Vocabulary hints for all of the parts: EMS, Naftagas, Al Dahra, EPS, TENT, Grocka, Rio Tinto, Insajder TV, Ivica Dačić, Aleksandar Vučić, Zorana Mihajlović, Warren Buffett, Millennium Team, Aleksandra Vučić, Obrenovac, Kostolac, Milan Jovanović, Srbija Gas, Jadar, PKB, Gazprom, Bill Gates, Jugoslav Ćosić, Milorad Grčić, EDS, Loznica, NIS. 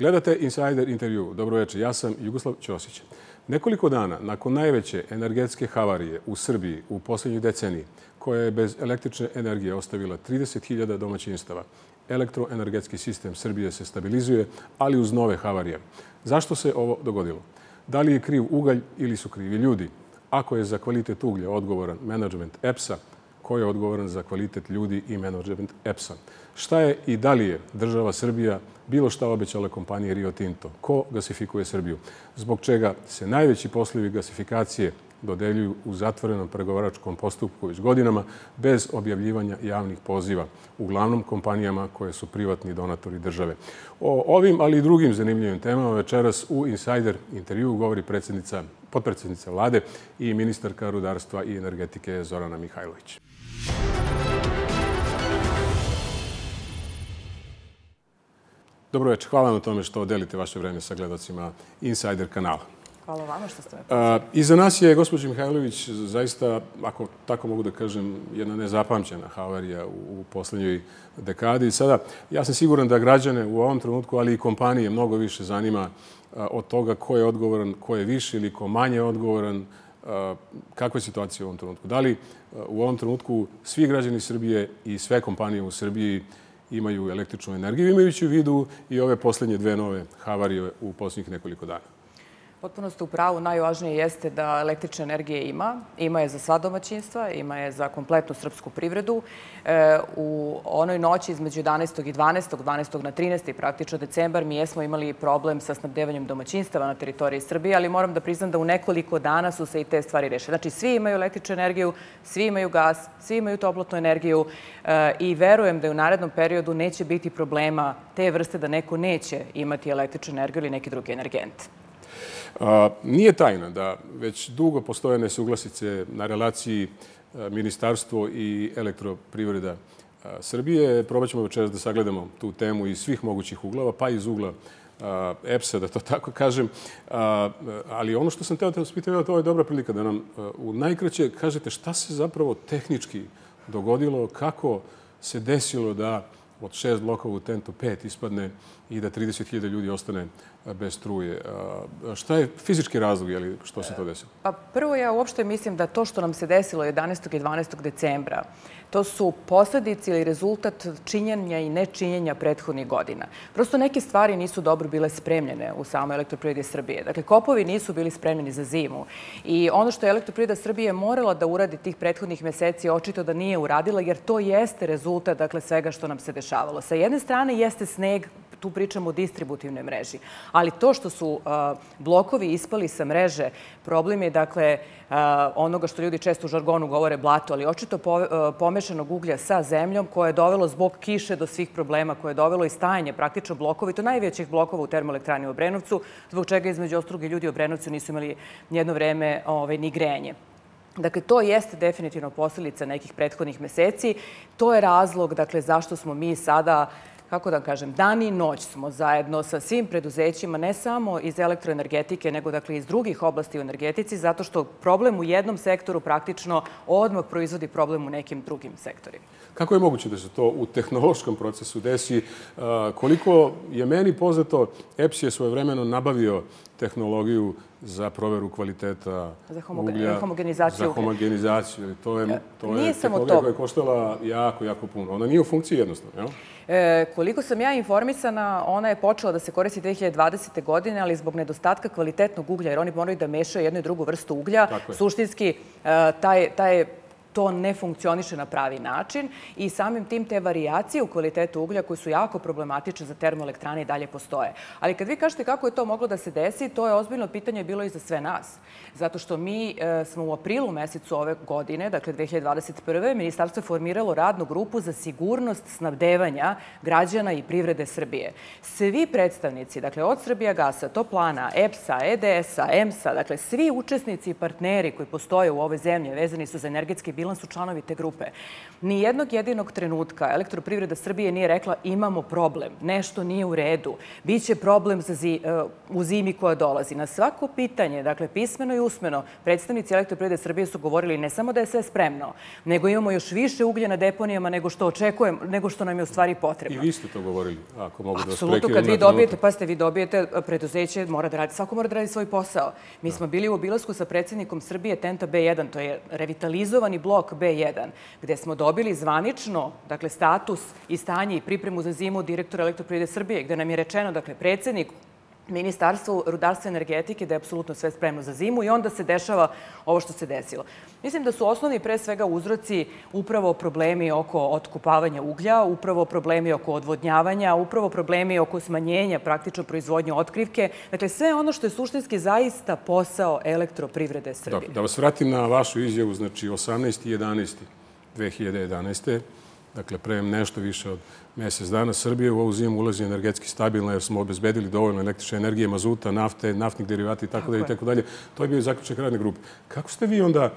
Gledate Insajder intervju. Dobro večer, ja sam Jugoslav Ćosić. Nekoliko dana nakon najveće energetske havarije u Srbiji u posljednjoj deceniji, koja je bez električne energije ostavila 30.000 domaćinstava, elektroenergetski sistem Srbije se stabilizuje, ali uz nove havarije. Zašto se ovo dogodilo? Da li je kriv ugalj ili su krivi ljudi? Ako je za kvalitet uglja odgovoran menadžment EPS-a, ko je odgovoran za kvalitet ljudi i menadžment EPS-a? Šta je i da li je država Srbija bilo šta obećala kompaniji Rio Tinto? Ko gasifikuje Srbiju? Zbog čega se najveći poslovi gasifikacije dodeljuju u zatvorenom pregovaračkom postupku već godinama bez objavljivanja javnih poziva, uglavnom kompanijama koje su privatni donatori države? O ovim, ali i drugim zanimljivim temama večeras u Insajder intervju govori potpredsjednica vlade i ministarka rudarstva i energetike Zorana Mihajlović. Dobro večer, hvala na tome što delite vaše vreme sa gledalcima Insajder kanala. Hvala vama što ste me pozvali. I za nas je, gospođa Mihajlović, zaista, ako tako mogu da kažem, jedna nezapamćena havarija u poslednjoj dekadi. Sada, ja sam siguran da građane u ovom trenutku, ali i kompanije, mnogo više zanima od toga ko je odgovoran, ko je više ili ko manje odgovoran, kakva je situacija u ovom trenutku. Da li u ovom trenutku svi građani Srbije i sve kompanije u Srbiji imaju električnu energiju, imajući u vidu i ove posljednje dve nove havarije u posljednjih nekoliko dana? Potpuno ste u pravu. Najvažnije jeste da električne energije ima. Ima je za sva domaćinstva, ima je za kompletnu srpsku privredu. U onoj noći između 11. i 12. 12. na 13. i praktično decembar mi jesmo imali problem sa snabdevanjem domaćinstava na teritoriji Srbije, ali moram da priznam da u nekoliko dana su se i te stvari rešile. Znači, svi imaju električnu energiju, svi imaju gas, svi imaju toplotnu energiju i verujem da u narednom periodu neće biti problema te vrste da neko neće imati električnu energiju ili neki drugi energent. Nije tajna da već dugo postoje nesuglasice na relaciji Ministarstvo i elektroprivreda Srbije. Probat ćemo večeras da sagledamo tu temu iz svih mogućih uglova, pa iz ugla EPS-a, da to tako kažem. Ali ono što sam teo da vas pitam, to je dobra prilika da nam u najkraće kažete šta se zapravo tehnički dogodilo, kako se desilo da od 6 blokova u Tentu 5 ispadne i da 30.000 ljudi ostane bez struje. Šta je fizički razlog, je li, što se to desilo? Pa prvo, ja uopšte mislim da to što nam se desilo 11. i 12. decembra, to su posljedice ili rezultat činjenja i nečinjenja prethodnih godina. Prosto neke stvari nisu dobro bile spremljene u samoj Elektroprivredi Srbije. Dakle, kopovi nisu bili spremljeni za zimu. I ono što je Elektroprivreda Srbije morala da uradi tih prethodnih meseci, očito da nije uradila, jer to jeste rezultat, dakle, svega što nam se dešavalo. Sa jedne strane jeste sneg, tu pričamo o distributivnoj mreži. Ali to što su blokovi ispali sa mreže, problem je, dakle, onoga što ljudi često u žargonu govore blato, ali očito pomešenog uglja sa zemljom, koje je dovelo zbog kiše do svih problema, koje je dovelo i stajanje praktično blokovi, to najvećih blokova u termoelektrani u Obrenovcu, zbog čega između ostalog ljudi u Obrenovcu nisu imali jedno vreme ni grejanje. Dakle, to jeste definitivno posljedica nekih prethodnih meseci. To je razlog, dakle, zašto smo mi sada, kako da kažem, dan i noć smo zajedno sa svim preduzećima, ne samo iz elektroenergetike, nego dakle iz drugih oblasti u energetici, zato što problem u jednom sektoru praktično odmah proizvodi problem u nekim drugim sektorima. Kako je moguće da se to u tehnološkom procesu desi? Koliko je meni poznato, EPS je svojevremeno nabavio tehnologiju za proveru kvaliteta uglja, za homogenizaciju. To je tehnologija koja je koštala jako, jako puno. Ona nije u funkciji jednostavno, jel? Koliko sam ja informisana, ona je počela da se koristi 2020. godine, ali zbog nedostatka kvalitetnog uglja, jer oni moraju da mešaju jednu i drugu vrstu uglja. Suštinski, to ne funkcioniše na pravi način i samim tim te varijacije u kvalitetu uglja koje su jako problematične za termoelektrane i dalje postoje. Ali kad vi kažete kako je to moglo da se desi, to je ozbiljno pitanje bilo i za sve nas. Zato što mi smo u aprilu mesecu ove godine, dakle 2021. Ministarstvo je formiralo radnu grupu za sigurnost snabdevanja građana i privrede Srbije. Svi predstavnici, dakle od Srbija Gasa, Toplana, EPS-a, EDS-a, EMS-a, dakle svi učesnici i partneri koji postoje u ovoj zemlji vezani su za energetski biznis, bilan su članovi te grupe. Nijednog jedinog trenutka Elektroprivreda Srbije nije rekla imamo problem, nešto nije u redu, biće problem u zimi koja dolazi. Na svako pitanje, dakle pismeno i usmeno, predstavnici Elektroprivrede Srbije su govorili ne samo da je sve spremno, nego imamo još više uglja na deponijama nego što očekujem, nego što nam je u stvari potrebno. I vi ste to govorili, ako mogu da vas prekidam. Apsolutno, kad vi dobijete, pazite, vi dobijete preduzeće, svako mora da radi svoj posao. Mi smo bili u obilasku sa predsjednikom Srbije TENT-a B1, to je revitalizovani blok B1, gde smo dobili zvanično status i stanje i pripremu za zimu direktora Elektroprivrede Srbije, gde nam je rečeno, dakle, predsjednik Ministarstvo rudarstva i energetike da je apsolutno sve spremno za zimu i onda se dešava ovo što se desilo. Mislim da su osnovni pre svega uzroci upravo problemi oko otkupavanja uglja, upravo problemi oko odvodnjavanja, upravo problemi oko smanjenja praktično proizvodnje otkrivke. Dakle, sve ono što je suštinski zaista posao Elektroprivrede Srbije. Da vas vratim na vašu izjavu, znači 18.11.2011. Dakle, pre nešto više od mjesec dana Srbije u ovu zimu ulazi energetski stabilna jer smo obezbedili dovoljno električne energije, mazuta, nafte, naftnih derivata itd. To je bio i zaključak radne grupe. Kako ste vi onda,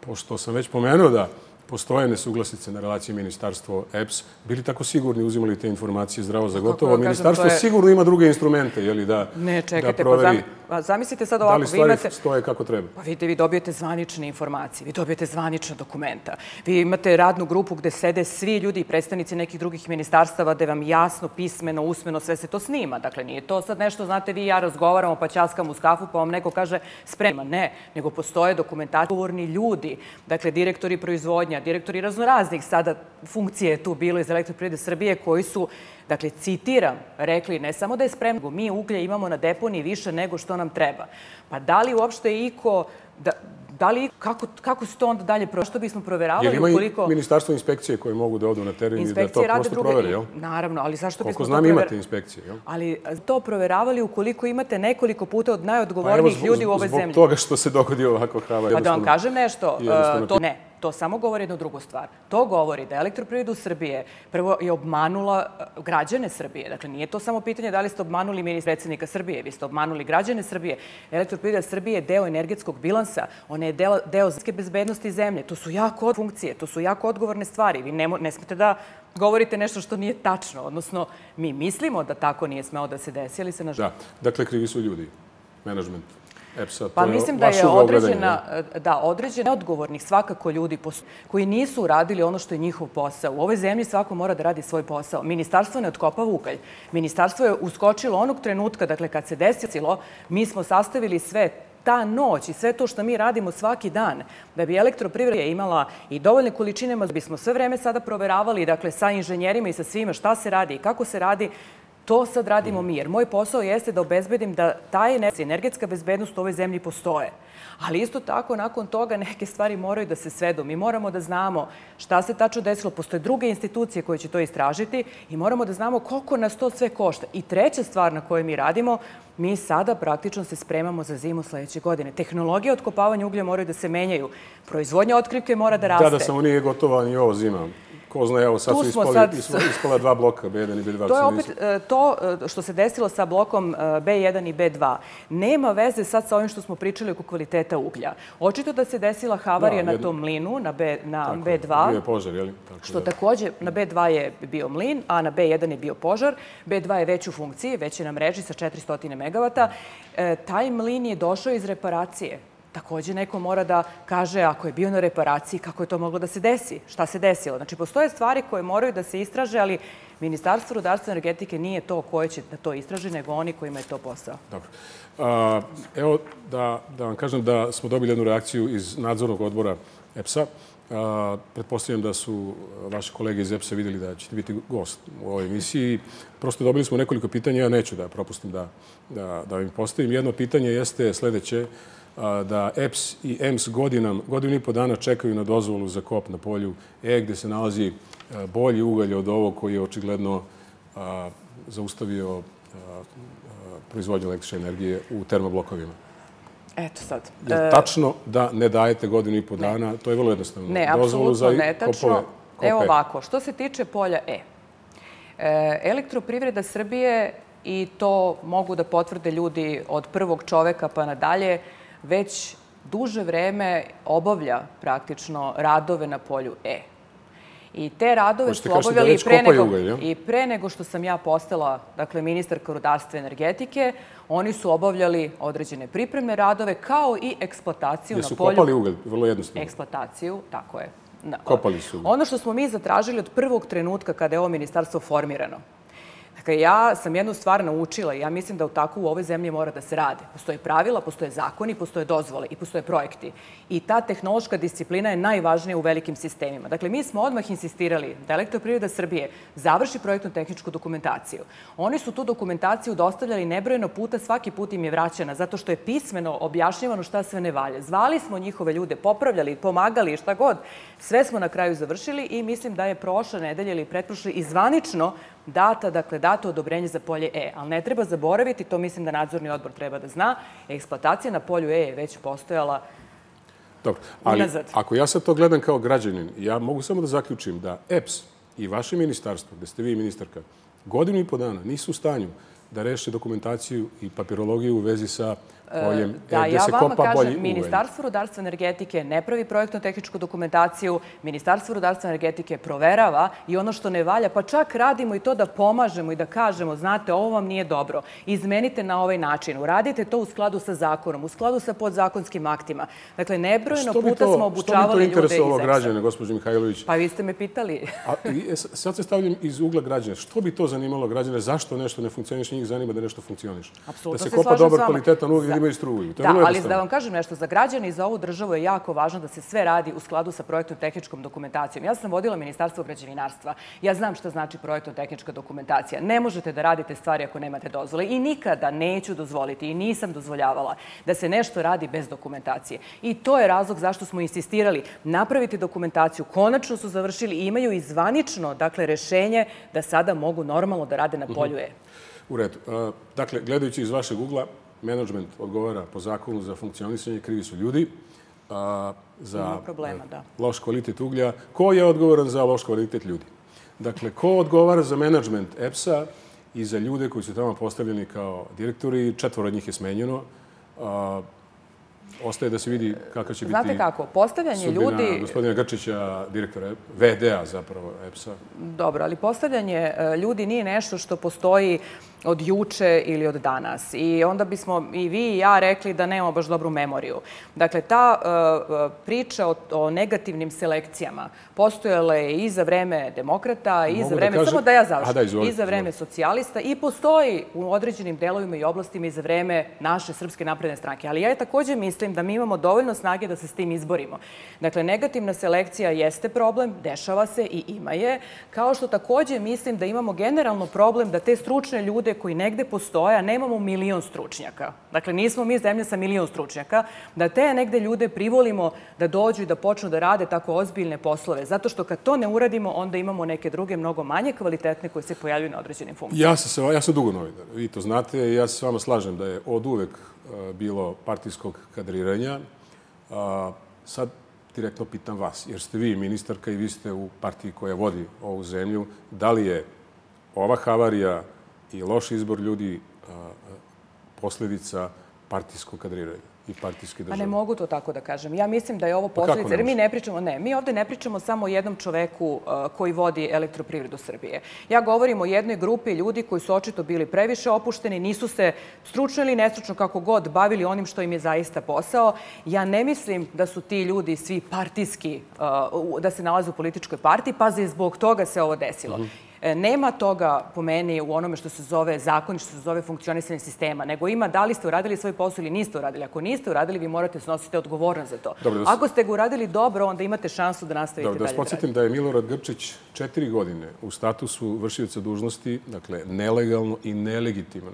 pošto sam već pomenuo da postoje nesuglasice na relaciji Ministarstvo EPS, bili tako sigurni, uzimali te informacije zdravo za gotovo? Ministarstvo sigurno ima druge instrumente, je li, da proveri? Ne, čekajte, pa zamislite sad ovako. Da li stvari stoje kako treba? Pa vidite, vi dobijete zvanične informacije, vi dobijete zvanična dokumenta. Vi imate radnu grupu gde sede svi ljudi i predstavnici nekih drugih ministarstava gde vam jasno, pismeno, usmeno, sve se to snima. Dakle, nije to sad nešto, znate, vi i ja razgovaramo pa ćaskam uz kafu pa vam neko kaže sprema. Ne, nego postoje dokumentacija, odgovorni ljudi, dakle, direktori proizvodnja, direktori raznoraznih sada funkcije je tu bilo iz Elektroprivrede Srbije koji su, dakle, citiram, rekli ne samo da je spremno, nego mi uglje imamo na deponiji više nego što nam treba. Pa da li uopšte iko, kako se to onda dalje provjeri? Što bismo provjeravali ukoliko... Jer ima i ministarstvo inspekcije koje mogu da odu na teren i da to prosto provjeri, jel? Naravno, ali zašto bismo to provjeravali? Koliko znam, imate inspekcije, jel? Ali to provjeravali ukoliko imate nekoliko puta od najodgovornijih ljudi u ovoj zemlji. Zbog toga što se dogodi ovako hrava. Pa da vam kažem nešto, to ne. To samo govori jednu drugu stvar. To govori da Elektroprivredu Srbije prvo je obmanula građane Srbije. Dakle, nije to samo pitanje da li ste obmanuli ministra predsjednika Srbije, vi ste obmanuli građane Srbije. Elektroprivreda Srbije je deo energetskog bilansa, ona je deo energetske bezbednosti zemlje. To su jako funkcije, to su jako odgovorne stvari. Vi ne smete da govorite nešto što nije tačno, odnosno mi mislimo da tako nije smelo da se desi, ali se nažalost... Da, dakle, krivi su ljudi, menadžment. Pa mislim da je određena neodgovornih svakako ljudi koji nisu uradili ono što je njihov posao. U ovoj zemlji svako mora da radi svoj posao. Ministarstvo ne otkopava ugalj. Ministarstvo je uskočilo onog trenutka, dakle kad se desilo, mi smo sastavili sve ta noć i sve to što mi radimo svaki dan, da bi Elektroprivreda imala i dovoljne količine, da bismo sve vreme sada proveravali, dakle sa inženjerima i sa svima šta se radi i kako se radi. To sad radimo mi, jer moj posao jeste da obezbedim da ta energetska bezbednost u ovoj zemlji postoje. Ali isto tako, nakon toga neke stvari moraju da se svedu. Mi moramo da znamo šta se tačno desilo. Postoje druge institucije koje će to istražiti i moramo da znamo koliko nas to sve košta. I treća stvar na kojoj mi radimo, mi sada praktično se spremamo za zimu sljedeće godine. Tehnologije otkopavanja uglja moraju da se menjaju. Proizvodnja otkrivke mora da raste. Da, samo nije gotova ni ovo zima. Ko zna, evo, sad su ispala dva bloka, B1 i B2. To je opet to što se desilo sa blokom B1 i B2. Nema veze sad sa ovim što smo pričali oko kvaliteta uglja. Očito da se desila havarija na tom mlinu, na B2. Bio je požar, je li? Što također, na B2 je bio mlin, a na B1 je bio požar. B2 je već u funkciji, već je na mreži sa 400 megavata. Taj mlin je došao iz reparacije. Također, neko mora da kaže ako je bio na reparaciji, kako je to moglo da se desi, šta se desilo. Znači, postoje stvari koje moraju da se istraže, ali Ministarstvo rudarstva i energetike nije to koje će da to istraži, nego oni kojima je to posao. Dobro. Evo, da vam kažem da smo dobili jednu reakciju iz nadzornog odbora EPS-a. Pretpostavljam da su vaše kolege iz EPS-a vidjeli da ćete biti gost u ovoj emisiji. Prosto dobili smo nekoliko pitanja, ja neću da propustim da vam postavim. Jedno pitanje jeste sljedeće. Da EPS i EMS godinu i po dana čekaju na dozvolu za kop na polju E, gde se nalazi bolji ugalj od ovog koji je očigledno zaustavio proizvodnju električne energije u termoblokovima. Eto sad. Tačno da ne dajete godinu i po dana, to je vrlo jednostavno. Ne, apsolutno netačno. Evo ovako, što se tiče polja E, Elektroprivreda Srbije, i to mogu da potvrde ljudi od prvog čoveka pa nadalje, već duže vreme obavlja praktično radove na polju E. I te radove su obavljali i pre nego što sam ja postala ministarka rudarstva i energetike, oni su obavljali određene pripremne radove kao i eksploataciju na polju. Gdje su kopali ugalj, vrlo jednostavno. Eksploataciju, tako je. Kopali su ugalj. Ono što smo mi zatražili od prvog trenutka kada je ovo ministarstvo formirano. Dakle, ja sam jednu stvar naučila i ja mislim da tako u ovoj zemlji mora da se radi. Postoje pravila, postoje zakoni, postoje dozvole i postoje projekti. I ta tehnološka disciplina je najvažnija u velikim sistemima. Dakle, mi smo odmah insistirali da Elektroprivreda Srbije završi projektno-tehničku dokumentaciju. Oni su tu dokumentaciju dostavljali nebrojeno puta, svaki put im je vraćena, zato što je pismeno objašnjavano šta sve ne valja. Zvali smo njihove ljude, popravljali, pomagali, šta god. Sve smo na kraju završili i mislim da je prošle nedelje ili pretprošle zvanično dato odobrenje za polje E. Ali ne treba zaboraviti, to mislim da nadzorni odbor treba da zna, eksploatacija na polju E je već postojala unazad. Ako ja sad to gledam kao građanin, ja mogu samo da zaključim da EPS i vaše ministarstvo, gde ste vi ministarka, godinu i po dana nisu u stanju da reše dokumentaciju i papirologiju u vezi sa poljem E. Da, ja vama kažem, Ministarstvo rudarstva i energetike ne pravi projektno-tehničku dokumentaciju, Ministarstvo rudarstva i energetike proverava i ono što ne valja, pa čak radimo i to da pomažemo i da kažemo, znate, ovo vam nije dobro, izmenite na ovaj način, uradite to u skladu sa zakonom, u skladu sa podzakonskim aktima. Dakle, nebrojeno puta smo obučavali ljude iz EPS-a. Što bi to interesovalo građane, gospođo Mihajlović? Pa vi ste me pitali. Sad se stavljam iz ugla građana. Što bi to zanimalo građane? Zašto nešto ne funkcioniše? Njih zanima da nešto funkcioniše. Da se kopa dobar kvalitetan ugalj i da imaju struju. Da, ali da vam kažem nešto, za građane i za ovu državu je jako važno da se sve radi u skladu sa projektno-tehničkom dokumentacijom. Ja sam vodila Ministarstvo građevinarstva. Ja znam šta znači projektno-tehnička dokumentacija. Ne možete da radite stvari ako nemate dozvole i nikada neću dozvoliti i nisam dozvoljavala da se nešto radi bez dokumentacije. I to je razlog zašto smo insistirali. Napraviti dokumentaciju, konačno su završili i imaju i zvanično rešenje da sada mogu normalno da rade na polju E. U redu. Dakle, gledajući iz vašeg ugla, menadžment odgovara po zakonu za funkcionisanje, krivi su ljudi za loš kvalitet uglja. Ko je odgovoran za loš kvalitet ljudi? Dakle, ko odgovara za menadžment EPS-a i za ljude koji su tamo postavljeni kao direktori? 4 od njih je smenjeno. Ostaje da se vidi kakva će biti sudbina gospodina Grčića, direktora VD-a zapravo EPS-a. Dobro, ali postavljanje ljudi nije nešto što postoji od juče ili od danas. I onda bismo i vi i ja rekli da nemamo baš dobru memoriju. Dakle, ta priča o negativnim selekcijama postojala je i za vreme demokrata, i za vreme, samo da ja završim, i za vreme socijalista i postoji u određenim delovima i oblastima i za vreme naše Srpske napredne stranke. Ali ja također mislim da mi imamo dovoljno snage da se s tim izborimo. Dakle, negativna selekcija jeste problem, dešava se i ima je, kao što također mislim da imamo generalno problem da te stručne ljude koji negde postoje, a nemamo milion stručnjaka. Dakle, nismo mi zemlja sa milion stručnjaka, da te negde ljude privolimo da dođu i da počnu da rade tako ozbiljne poslove. Zato što kad to ne uradimo, onda imamo neke druge, mnogo manje kvalitetne koje se pojavljuju na određenim funkcijama. Ja sam dugo novinar, vi to znate. Ja se s vama slažem da je od uvek bilo partijskog kadriranja. Sad direktno pitam vas, jer ste vi ministarka i vi ste u partiji koja vodi ovu zemlju. Da li je ova havarija i loš izbor ljudi posljedica partijskog kadriranja i partijske države? Ne mogu to tako da kažem. Ja mislim da je ovo posljedica, jer mi ne pričamo, mi ovdje ne pričamo samo o jednom čoveku koji vodi Elektroprivredu Srbije. Ja govorim o jednoj grupi ljudi koji su očito bili previše opušteni, nisu se stručno ili nestručno kako god bavili onim što im je zaista posao. Ja ne mislim da su ti ljudi svi partijski, da se nalaze u političkoj partiji, pa zbog toga se ovo desilo. Nema toga, po meni, u onome što se zove zakon, što se zove funkcionisanje sistema, nego ima da li ste uradili svoj posao ili niste uradili. Ako niste uradili, vi morate snositi odgovornost za to. Ako ste ga uradili dobro, onda imate šansu da nastavite dalje. Da vas podsjetim da je Milorad Grčić 4 godine u statusu vršioca dužnosti, dakle, nelegalno i nelegitimno,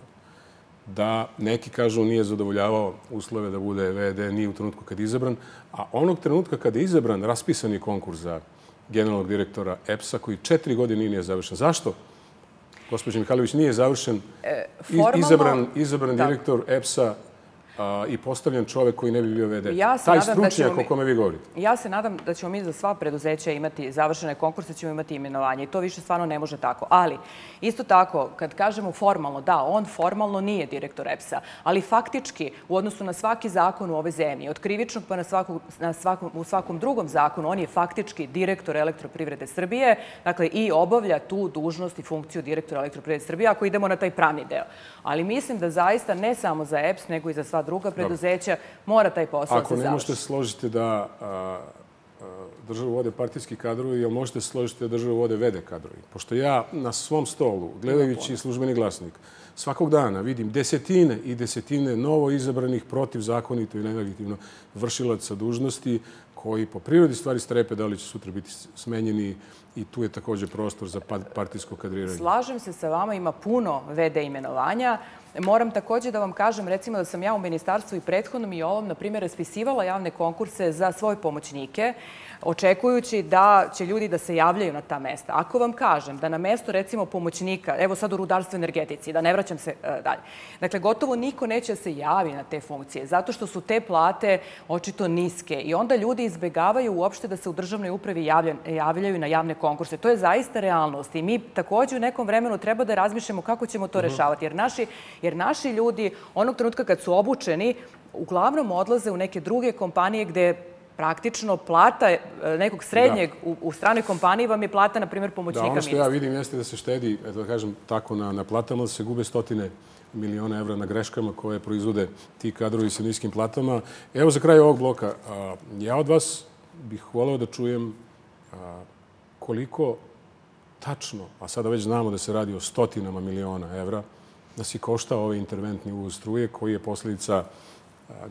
da neki kažu nije zadovoljavao uslove da bude VD, nije u trenutku kad je izabran, a onog trenutka kad je izabran, raspisan je konkurs za generalnog direktora EPS-a koji 4 godine nije završen. Zašto, gospođo Mihajlović, nije završen izabran direktor EPS-a i postavljen čovjek koji ne bi bio VD. Taj stručnjak o kome vi govorite. Ja se nadam da ćemo mi za sva preduzeća imati završene konkurse, ćemo imati imenovanje i to više stvarno ne može tako. Ali isto tako, kad kažemo formalno, da, on formalno nije direktor EPS-a, ali faktički u odnosu na svaki zakon u ove zemlji, od krivičnog pa u svakom drugom zakonu, on je faktički direktor Elektroprivrede Srbije, dakle i obavlja tu dužnost i funkciju direktora Elektroprivrede Srbije ako idemo na taj pravni deo. Ali mislim da zaista ne samo za EPS, nego i za sva druga preduzeća mora taj posao se završiti. Ako ne možete složiti da državu vode partijski kadrovi, jel možete složiti da državu vode vede kadrovi? Pošto ja na svom stolu, gledajući Službeni glasnik, svakog dana vidim desetine i desetine novo izabranih protivzakonito i nelegitimno vršilaca dužnosti koji po prirodi stvari strepe da li će sutra biti smenjeni i tu je također prostor za partijsko kadriranje. Slažem se sa vama, ima puno VD imenovanja. Moram također da vam kažem, recimo da sam ja u ministarstvu i prethodnom i ovom, na primjer, raspisivala javne konkurse za svoje pomoćnike, očekujući da će ljudi da se javljaju na ta mesta. Ako vam kažem da na mesto, recimo, pomoćnika, evo sad u rudarstvu i energetici, da ne vraćam se dalje, dakle, gotovo niko neće da se javi na te funkcije, zato što su te plate očito niske i onda ljudi izbegavaju uopšte da se u državnoj upravi javljaju na javne konkurse. To je zaista realnost i mi također u nekom vremenu treba da razmišljamo kako ćemo to rešavati. Jer naši ljudi, onog trenutka kad su obučeni, uglavnom odlaze u neke druge kompanije gde praktično plata nekog srednjeg u stranoj kompaniji vam je plata, na primjer, pomoćnika ministra. Da, ono što ja vidim jeste da se štedi, da kažem tako, na platama, se gube stotine miliona evra na greškama koje proizvode ti kadrovi sa niskim platama. Evo za kraj ovog bloka, ja od vas bih voleo da čujem koliko tačno, a sada već znamo da se radi o stotinama miliona evra, da si košta ovaj interventni uvoz struje koji je posljedica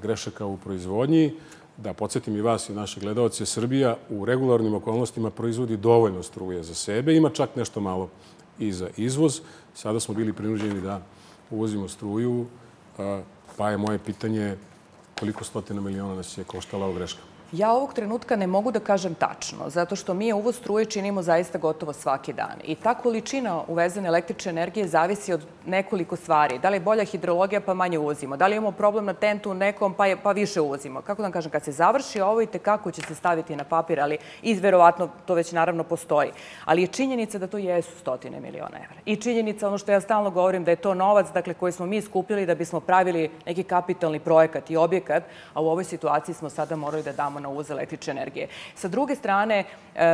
grešaka u proizvodnji. Da podsjetim i vas i naše gledaoce, Srbija u regularnim okolnostima proizvodi dovoljno struje za sebe, ima čak nešto malo i za izvoz. Sada smo bili prinuđeni da uvozimo struju, pa je moje pitanje koliko stotina miliona nas je koštala ova greška. Ja ovog trenutka ne mogu da kažem tačno, zato što mi uvoz struje činimo zaista gotovo svaki dan. I ta količina uvezene električne energije zavisi od nekoliko stvari. Da li je bolja hidrologija pa manje uvozimo, da li imamo problem na tentu nekom pa više uvozimo. Kako da vam kažem, kad se završi ovo i tekako će se staviti na papir, ali izverovatno to već naravno postoji. Ali je činjenica da to jesu stotine miliona evra. I činjenica, ono što ja stalno govorim, da je to novac koji smo mi skupljali da bismo pravili neki kapitalni projekat i objekat, a u ovoj situaciji smo sada morali da damo na uvoz električne energije. Sa druge strane,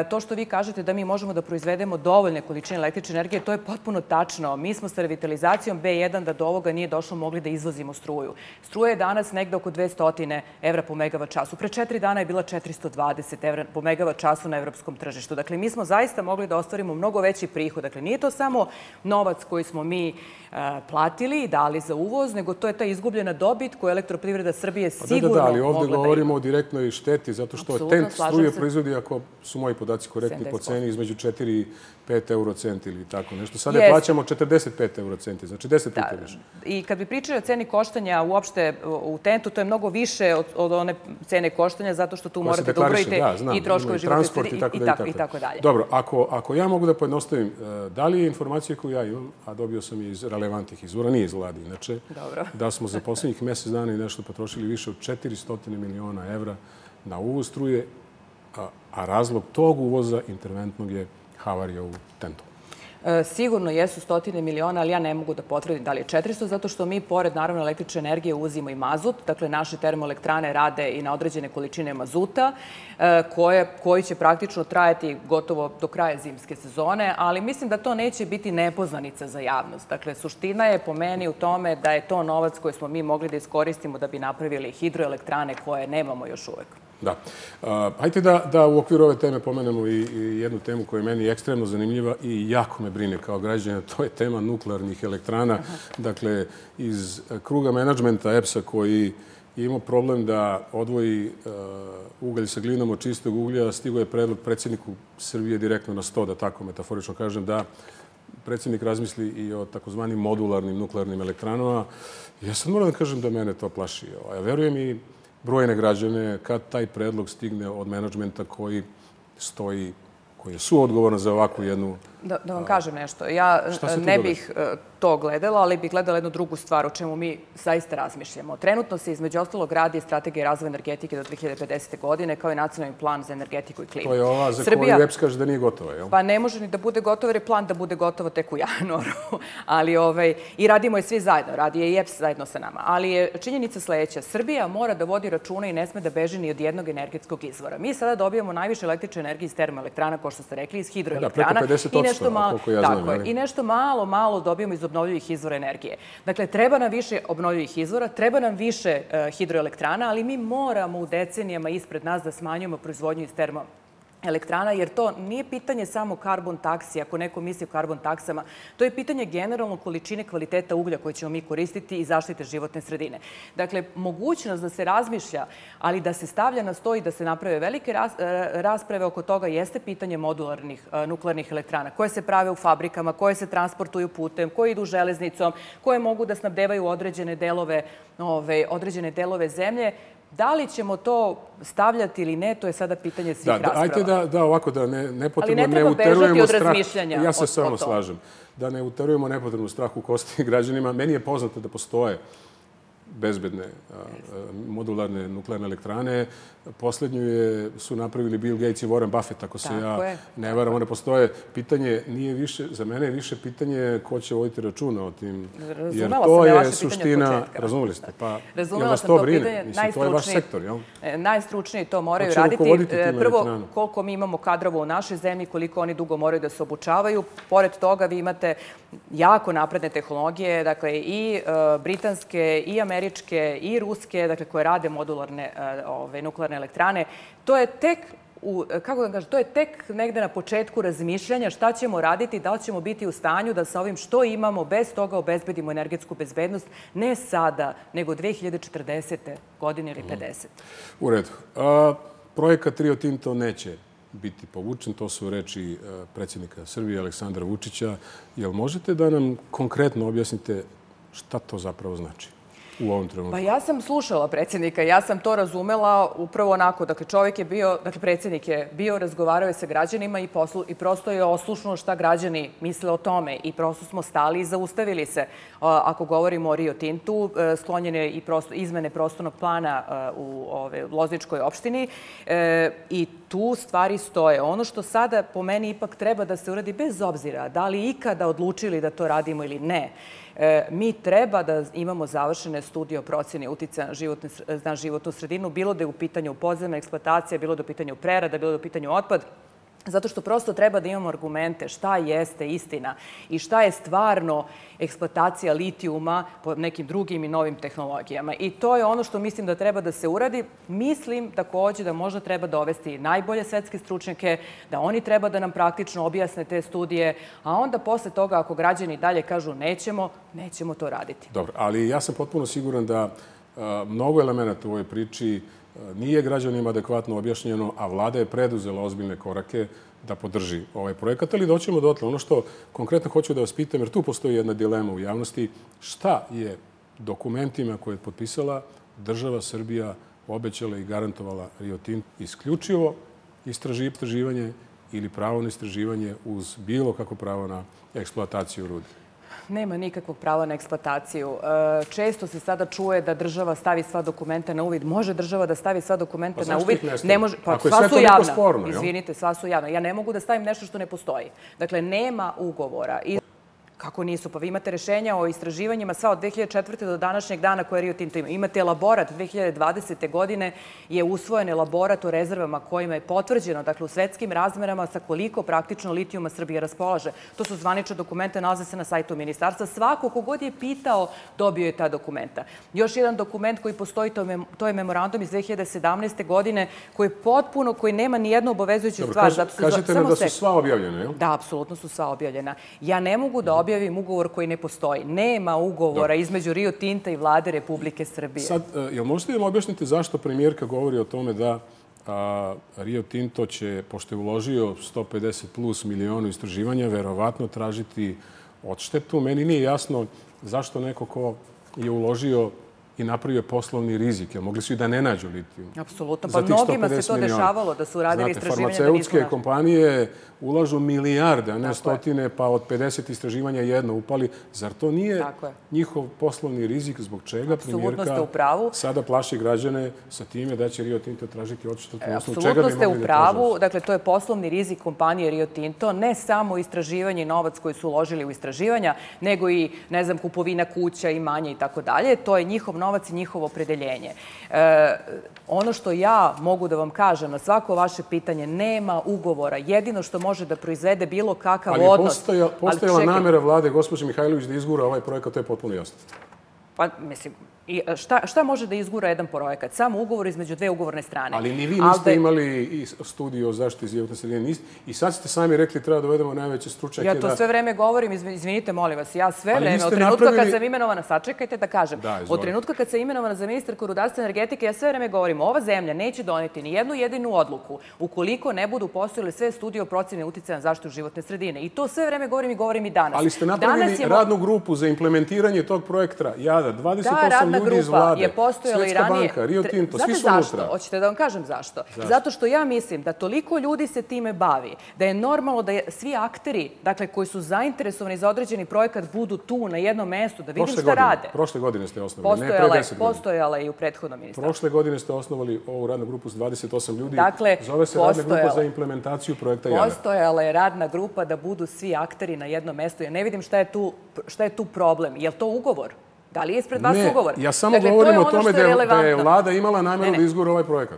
to što vi kažete da mi možemo da proizvedemo dovoljne količine električne energije, to je potpuno tačno. Mi smo sa revitalizacijom B1 da do ovoga nije došlo mogli da izvozimo struju. Struja je danas negde oko 200 evra po megavat času. Pre 4 dana je bila 420 evra po megavat času na evropskom tržištu. Dakle, mi smo zaista mogli da ostvarimo mnogo veći prihod. Dakle, nije to samo novac koji smo mi platili i dali za uvoz, nego to je ta izgubljena dobit koju Elektroprivreda Srbije sigurno mogla da ima. Zato što tent struje proizvodi, ako su moji podaci korektni, po ceni između 4 i 5 eurocenti ili tako nešto. Sada je plaćamo 45 eurocenti, znači 10 puta više. I kad bi pričali o ceni koštanja uopšte u tentu, to je mnogo više od one cene koštanja, zato što tu morate da ubrojite i troškove života i tako dalje. Dobro, ako ja mogu da pojednostavim, da li je informacija koju ja imam, a dobio sam je iz relevantnih izvora, nije iz Vlade inače, da smo za poslednjih mesec dana i nešto potrošili više od 400 miliona evra na uvoz struje, a razlog tog uvoza interventnog je havarija u tentu. Sigurno jesu stotine miliona, ali ja ne mogu da potvrdim da li je 400, zato što mi, pored naravno električne energije, uzimo i mazut. Dakle, naše termoelektrane rade i na određene količine mazuta, koji će praktično trajati gotovo do kraja zimske sezone, ali mislim da to neće biti nepoznanica za javnost. Dakle, suština je po meni u tome da je to novac koji smo mi mogli da iskoristimo da bi napravili hidroelektrane koje nemamo još uvek. Da. Hajde da u okviru ove teme pomenemo i jednu temu koja je meni ekstremno zanimljiva i jako me brine kao građanina. To je tema nuklearnih elektrana. Dakle, iz kruga menadžmenta EPS-a koji je imao problem da odvoji ugalj sa glinom od čistog uglja, stigo je predlog predsjedniku Srbije direktno na sto, da tako metaforično kažem, da predsjednik razmisli i o takozvanim modularnim nuklearnim elektranama. Ja sad moram da kažem da mene to plaši. Ja verujem i brojne građane, kad taj predlog stigne od menadžmenta koji stoji, koji je suodgovoran za ovakvu jednu Da vam kažem nešto. Ja ne bih to gledala, ali bih gledala jednu drugu stvar o čemu mi zaista razmišljamo. Trenutno se između ostalog radi strategija razvoja energetike do 2050. godine, kao i nacionalni plan za energetiku i klimu. To je ova za koju EPS kaže da nije gotova, jel? Pa ne može ni da bude gotova, jer je plan da bude gotova tek u januaru. Ali i radimo je svi zajedno, radi je i EPS zajedno sa nama. Ali je činjenica sledeća. Srbija mora da vodi računa i ne sme da beži ni od jednog energetskog izvora. Mi sada dobijamo najviše električne energije iz termoelektrana, kao što ste rekli, iz hidroelektrana. I nešto malo dobijemo iz obnovljivih izvora energije. Dakle, treba nam više obnovljivih izvora, treba nam više hidroelektrana, ali mi moramo u decenijama ispred nas da smanjujemo proizvodnju iz termoelektrana, jer to nije pitanje samo karbon taksi, ako neko misli o karbon taksama. To je pitanje generalno količine kvaliteta uglja koje ćemo mi koristiti i zaštite životne sredine. Dakle, mogućnost da se razmišlja, ali da se stavlja na sto i da se naprave velike rasprave oko toga jeste pitanje modularnih nuklearnih elektrana, koje se prave u fabrikama, koje se transportuju putem, koje idu železnicom, koje mogu da snabdevaju određene delove zemlje. Da li ćemo to stavljati ili ne, to je sada pitanje svih rasprava. Ajde da ovako, da ne potrebno ne uterujemo strah. Ja se samo slažem. Da ne uterujemo nepotrebnu strah u kosti građanima. Meni je poznato da postoje bezbedne modularne nuklearne elektrane. Poslednju su napravili Bill Gates i Warren Buffett, ako se ja ne varam. One postoje. Pitanje nije više, za mene je više pitanje ko će voditi računa o tim. Jer to je suština, razumeli ste. Razumela sam to pitanje. To je vaš sektor, jel? Najstručniji to moraju raditi. Prvo, koliko mi imamo kadrova u našoj zemlji, koliko oni dugo moraju da se obučavaju. Pored toga, vi imate jako napredne tehnologije, dakle i britanske, i američke, i ruske, dakle koje rade modularne nuklearne elektrane. To je tek, kako da kažem, to je tek negde na početku razmišljanja šta ćemo raditi, da li ćemo biti u stanju da sa ovim što imamo, bez toga obezbedimo energetsku bezbednost, ne sada, nego 2040. godine ili 50. U redu. Projekat Rio Tinto neće biti povučen. To su reči predsjednika Srbije, Aleksandra Vučića. Jel možete da nam konkretno objasnite šta to zapravo znači u ovom trenutku? Ja sam slušala predsjednika, ja sam to razumela upravo onako. Dakle, predsjednik je bio, razgovarao je sa građanima i prosto je oslušnuo šta građani misle o tome. I prosto smo stali i zaustavili se. Ako govorimo o Rio Tintu, sklonjene i izmene prostornog plana u Lozničkoj opštini. I tu stvari stoje. Ono što sada po meni ipak treba da se uradi, bez obzira da li ikada odlučili da to radimo ili ne, mi treba da imamo završene studije o procjeni uticaja na životnu sredinu, bilo da je u pitanju podzemna eksploatacija, bilo da je u pitanju prerada, bilo da je u pitanju otpad, zato što prosto treba da imamo argumente šta jeste istina i šta je stvarno eksploatacija litijuma po nekim drugim i novim tehnologijama. I to je ono što mislim da treba da se uradi. Mislim također da možda treba dovesti najbolje svetske stručnjake, da oni treba da nam praktično objasne te studije, a onda posle toga ako građani dalje kažu nećemo to raditi. Dobro, ali ja sam potpuno siguran da mnogo elemenata u ovoj priči nije građanima adekvatno objašnjeno, a vlada je preduzela ozbiljne korake da podrži ovaj projekat, ali doćemo dotle. Ono što konkretno hoću da vas pitam, jer tu postoji jedna dilema u javnosti, šta je dokumentima koje je potpisala država Srbija obećala i garantovala Rio Tintu? Isključivo istraživanje ili pravo na istraživanje uz bilo kako pravo na eksploataciju rude? Nema nikakvog prava na eksploataciju. Često se sada čuje da država stavi sva dokumenta na uvid. Može država da stavi sva dokumenta na uvid? Ako je sve toliko sporno. Izvinite, sva su javna. Ja ne mogu da stavim nešto što ne postoji. Dakle, nema ugovora. Kako nisu? Pa vi imate rešenja o istraživanjima sva od 2004. do današnjeg dana koje Rio Tinto ima. Imate elaborat 2020. godine je usvojen elaborat o rezervama kojima je potvrđeno, dakle u svetskim razmerama, sa koliko praktično litijuma Srbija raspolaže. To su zvanične dokumente, nalaze se na sajtu ministarstva. Svako kogod je pitao dobio je ta dokumenta. Još jedan dokument koji postoji, to je memorandum iz 2017. godine koji je potpuno, koji nema ni jednu obavezujuću stvar. Kažete nam da su sva objavljena, je li? Da, apsolutno su sva objavljena. Ja ne mogu da objavim ugovor koji ne postoji. Nema ugovora između Rio Tinta i vlade Republike Srbije. Sad, jel možete nam objasniti zašto premijerka govori o tome da Rio Tinto će, pošto je uložio 150 plus miliona istraživanja, verovatno tražiti odštetu? Meni nije jasno zašto neko ko je uložio i napravio poslovni rizik. Mogli su i da ne nađu litijum. Apsolutno. Pa mnogima se to dešavalo da su radili istraživanja. Farmaceutske kompanije ulažu milijarde, a ne stotine, pa od 50 istraživanja jedno upali. Zar to nije njihov poslovni rizik? Zbog čega premijerka sada plaši građane sa time da će Rio Tinto tražiti odštetu? Apsolutno ste u pravu. Dakle, to je poslovni rizik kompanije Rio Tinto. Ne samo istraživanje i novac koji su uložili u istraživanja, nego i, ne znam, kupovina kuća, imanja i tako dalje. To je njihov novac i njihovo opredeljenje. Ono što ja mogu da vam kažem na svako vaše pitanje, nema ugovora. Jedino što može da proizvede bilo kakav odnos... Ali je postojala namjera vlade, gospođe Mihajlović, da izgura ovaj projekat, to je potpuno jasno. Pa, mislim... Šta može da izgura jedan projekat? Samo ugovor između dve ugovorne strane. Ali ni vi niste imali studiju o zaštiti životne sredine. I sad ste sami rekli treba dovedemo najveće stručnjake. Ja to sve vreme govorim, izvinite, molim vas. Ja sve vreme, od trenutka kad sam imenovana, sačekajte da kažem, od trenutka kad sam imenovana za ministarku rudarstva i energetike, ja sve vreme govorim, ova zemlja neće doneti ni jednu jedinu odluku ukoliko ne budu postojale sve studije o procjeni uticaja na zaštitu životne sredine. I to sve vreme govorim i govorim i danas. Ali ste napravili radnu grupu za implementiranje tog projekta Jadar, 28 ljudi iz vlade, Svjetska banka, Rio Tinto, svi su unutra. Hoćete da vam kažem zašto? Zato što ja mislim da toliko ljudi se time bavi, da je normalno da svi akteri koji su zainteresovani za određeni projekat budu tu na jednom mestu, da vidim šta rade. Prošle godine ste osnovali, ne pre 10 godina. Postojala je i u prethodnom ministarstvu. Prošle godine ste osnovali ovu radnu grupu s 28 ljudi. Zove se radna grupa za implementaciju projekta Jadar. Postojala je radna grupa da budu svi akteri na jednom mestu. Ja ne vidim šta je tu problem. Je li to ugovor? Da li je ispred vas ugovor? Ne, ja samo govorim o tome da je vlada imala namjeru da izgura ovaj projekat.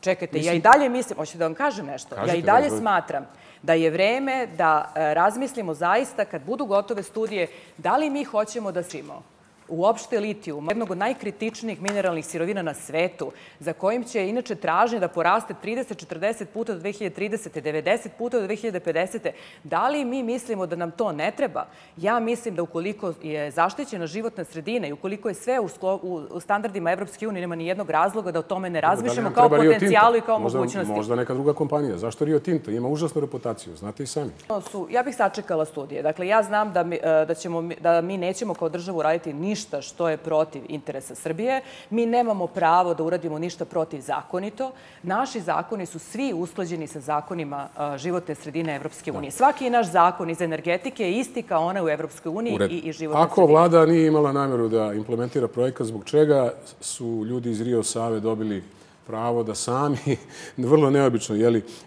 Čekajte, ja i dalje mislim, hoćete da vam kažem nešto? Ja i dalje smatram da je vreme da razmislimo zaista kad budu gotove studije da li mi hoćemo da simo uopšte litijum, jednog od najkritičnijih mineralnih sirovina na svetu, za kojim će inače tražnje da poraste 30-40 puta do 2030. 90 puta do 2050. Da li mi mislimo da nam to ne treba? Ja mislim da ukoliko je zaštićena životna sredina i ukoliko je sve u standardima EU, nema ni jednog razloga da o tome ne razmišljamo kao potencijalu i kao mogućnosti. Možda neka druga kompanija. Zašto Rio Tinto? Ima užasnu reputaciju, znate i sami. Ja bih sačekala studije. Dakle, ja znam da mi nećemo kao državu raditi ništa što je protiv interesa Srbije. Mi nemamo pravo da uradimo ništa protiv zakonito. Naši zakoni su svi usklađeni sa zakonima životne sredine Evropske unije. Svaki naš zakon iz energetike je isti kao ona u Evropskoj uniji i životne sredine. Ako vlada nije imala namjeru da implementira projekat, zbog čega su ljudi iz Rio Save dobili pravo da sami, vrlo neobično,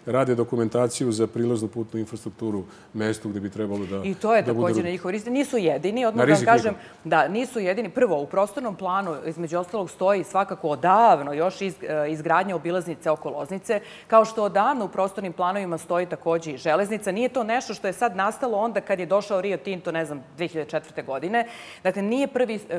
rade dokumentaciju za prilaznu putnu infrastrukturu, mestu gde bi trebalo da... I to je također na njihov rizik. Nisu jedini, odmah da vam kažem da nisu jedini. Prvo, u prostornom planu, između ostalog, stoji svakako odavno još izgradnja obilaznice oko Loznice, kao što odavno u prostornim planovima stoji također i železnica. Nije to nešto što je sad nastalo onda kad je došao Rio Tinto, ne znam, 2004. godine. Dakle, nije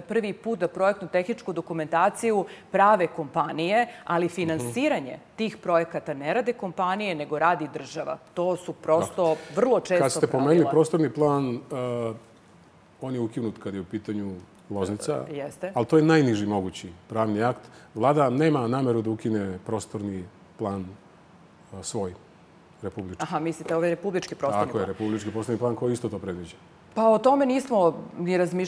prvi put da projektnu tehničku dokumentaciju prave kompanije, ali finansiranje tih projekata ne rade kompanije, nego radi država. To su prosto vrlo često pravila. Kad ste pomenuli prostorni plan, on je ukinut kad je u pitanju Loznica, ali to je najniži mogući pravni akt. Vlada nema nameru da ukine prostorni plan svoj, republički. Aha, mislite, ovo je republički prostorni plan. Tako je, republički prostorni plan koji isto to predviđa. Pa o tome nismo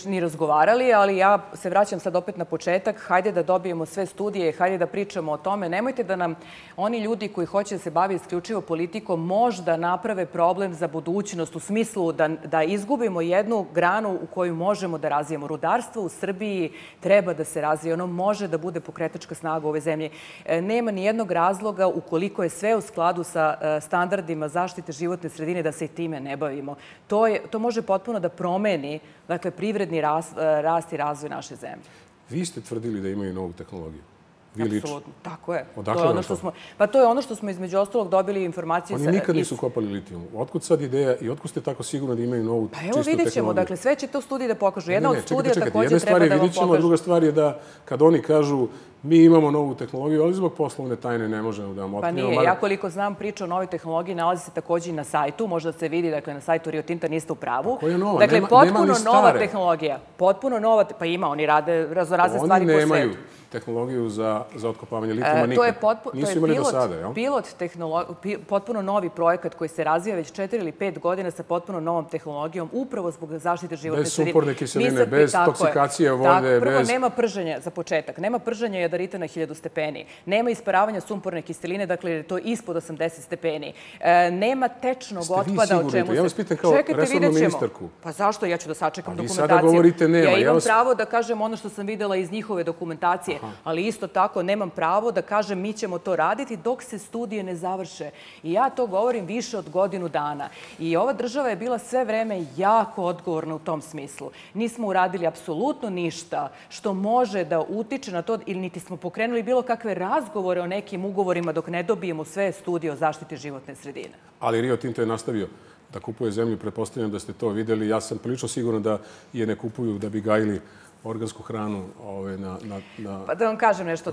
ni razgovarali, ali ja se vraćam sad opet na početak. Hajde da dobijemo sve studije, hajde da pričamo o tome. Nemojte da nam oni ljudi koji hoće da se bavi isključivo politikom možda naprave problem za budućnost u smislu da izgubimo jednu granu u koju možemo da razvijemo. Rudarstvo u Srbiji treba da se razvije. Ono može da bude pokretačka snaga ove zemlje. Nema ni jednog razloga ukoliko je sve u skladu sa standardima zaštite životne sredine da se i time ne bavimo. To može potpuno da promeni privredni rast i razvoj naše zemlje. Vi ste tvrdili da imaju novu tehnologiju. Apsolutno, tako je. Pa to je ono što smo između ostalog dobili informacije... Oni nikad nisu kopali litijum. Otkud sad ideja i otkud ste tako sigurni da imaju novu čistu tehnologiju? Pa evo vidjet ćemo, dakle sve će to studije da pokažu. Jedna od studija također treba da vam pokažu. Jedna stvar je vidjet ćemo, a druga stvar je da kad oni kažu mi imamo novu tehnologiju, ali zbog poslovne tajne ne možemo da vam otkrijemo. Pa nije, ja koliko znam priča o novoj tehnologiji nalazi se također i na sajtu. Možda se vidi, dakle, na sajtu Rio Tinta niste u pravu. Koja je nova? Dakle, potpuno nova tehnologija. Potpuno nova, pa ima, oni rade raznorazne stvari po svetu. tehnologiju za otkopavanje litijuma nikad. Nisu imali do sada, jel? To je potpuno novi projekat koji se razvija već 4 ili 5 godina sa potpuno novom tehnologijom, upravo zbog zaštite životne sredine. Bez sumporne kiseline, bez toksikacije vode. Prvo, nema prženja za početak. Nema prženja jadarita na 1000 stepeni. Nema isparavanja sumporne kiseline, dakle to je ispod 80 stepeni. Nema tečnog otpada o čemu se... Čekajte, vidjet ćemo. Pa zašto? Ja ću da sačekam dokumentaciju. Ja imam pravo da kažem ono što sam videla iz njihove dokumentacije, ali isto tako nemam pravo da kažem mi ćemo to raditi dok se studije ne završe. I ja to govorim više od godinu dana. I ova država je bila sve vreme jako odgovorna u tom smislu. Nismo uradili apsolutno ništa što može da utiče na to, ili niti smo pokrenuli bilo kakve razgovore o nekim ugovorima dok ne dobijemo sve studije o zaštiti životne sredine. Ali Rio Tinto je nastavio da kupuje zemlju, pretpostavljam da ste to videli. Ja sam prilično siguran da je ne kupuju da bi gajili organsku hranu na... Pa da vam kažem nešto,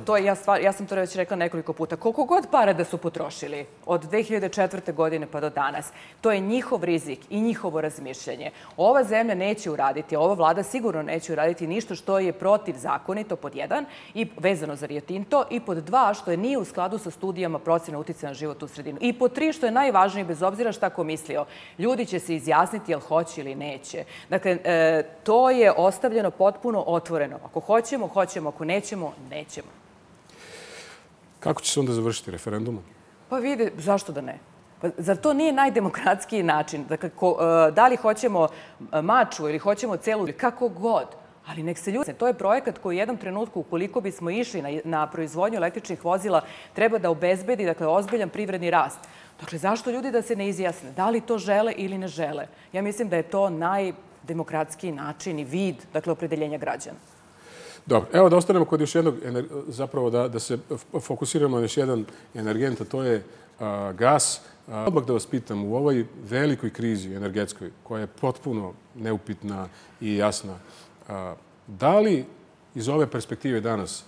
ja sam to već rekla nekoliko puta. Koliko god para da su potrošili od 2004. godine pa do danas, to je njihov rizik i njihovo razmišljanje. Ova zemlja neće uraditi, ova vlada sigurno neće uraditi ništa što je protiv zakonito, pod jedan, i vezano za Rio Tinto, i pod dva, što je nije u skladu sa studijama procjena uticaja na život u sredinu. I pod tri, što je najvažnije, bez obzira šta ko mislio, ljudi će se izjasniti jel hoće ili neće. Dakle, to je ostavljeno potpuno otvoreno. Ako hoćemo, hoćemo. Ako nećemo, nećemo. Kako će se onda završiti referendumom? Pa vidi, zašto da ne? Zar to nije najdemokratskiji način? Dakle, da li hoćemo maču ili hoćemo celu, ili kako god. Ali nek se ljudi... To je projekat koji u jednom trenutku, ukoliko bismo išli na proizvodnju električnih vozila, treba da obezbedi, dakle, ozbiljan privredni rast. Dakle, zašto ljudi da se ne izjasne? Da li to žele ili ne žele? Ja mislim da je to demokratski način i vid, dakle, opredeljenja građana. Dobro, evo da ostanemo kod još jednog, zapravo da se fokusiramo na još jedan energent, a to je gas. Odmah da vas pitam, u ovoj velikoj krizi energetskoj, koja je potpuno neupitna i jasna, da li iz ove perspektive danas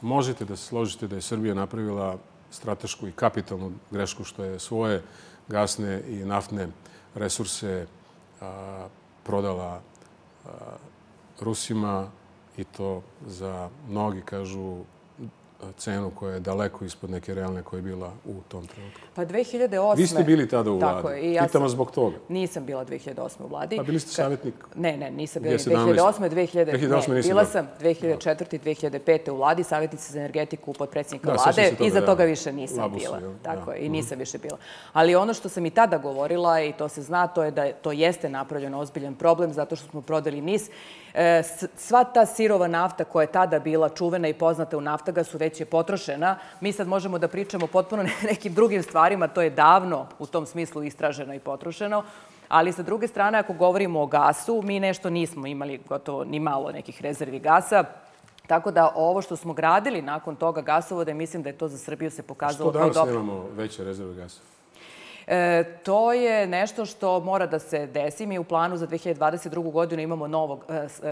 možete da se složite da je Srbija napravila stratešku i kapitalnu grešku što je svoje gasne i naftne resurse prodala Rusima, i to za, mnogi kažu, cenu koja je daleko ispod neke realne koja je bila u tom trenutku? Pa 2008. Vi ste bili tada u vladi. Pitam vas zbog toga. Nisam bila 2008. u vladi. Pa bili ste savjetnik? Ne, nisam bila. 2008. Ne, bila sam 2004. i 2005. u vladi, savjetnica za energetiku, potpredsjednika vlade. Iza toga više nisam bila. Tako je, i nisam više bila. Ali ono što sam i tada govorila, i to se zna, to je da to jeste napravljeno ozbiljan problem zato što smo prodali NIS. Sva ta sirova nafta koja je tada bila čuvena i poznata u Naftagasu već je potrošena. Mi sad možemo da pričamo potpuno nekim drugim stvarima. To je davno u tom smislu istraženo i potrošeno. Ali sa druge strane, ako govorimo o gasu, mi nešto nismo imali gotovo ni malo nekih rezervi gasa. Tako da ovo što smo gradili nakon toga gasovode, mislim da je to za Srbiju se pokazalo kao dobro. Što danas nemamo veće rezerve gasa? To je nešto što mora da se desi. Mi u planu za 2022. godinu imamo novo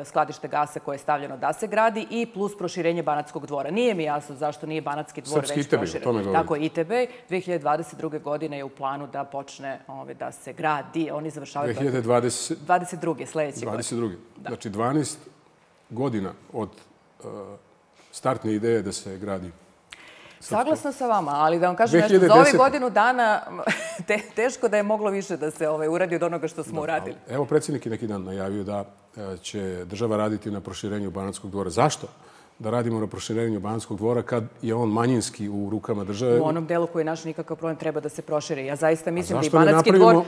skladište gasa koje je stavljeno da se gradi i plus proširenje Banatskog dvora. Nije mi jasno zašto nije Banatski dvor već proširen. Tako, ITB 2022. godine je u planu da počne da se gradi. Oni završavaju 2022. sledeće godine. Znači 12 godina od startne ideje da se gradi. Saglasna sa vama, ali da vam kažem nešto, za ovih godinu dana teško da je moglo više da se uradi od onoga što smo uradili. Evo, predsjednik je neki dan najavio da će država raditi na proširenju Banatskog dvora. Zašto da radimo na proširenju Banatskog dvora kad je on manjinski u rukama države? U onom delu koji je naš nikakav problem treba da se proširi. Ja zaista mislim da i Banatski dvor...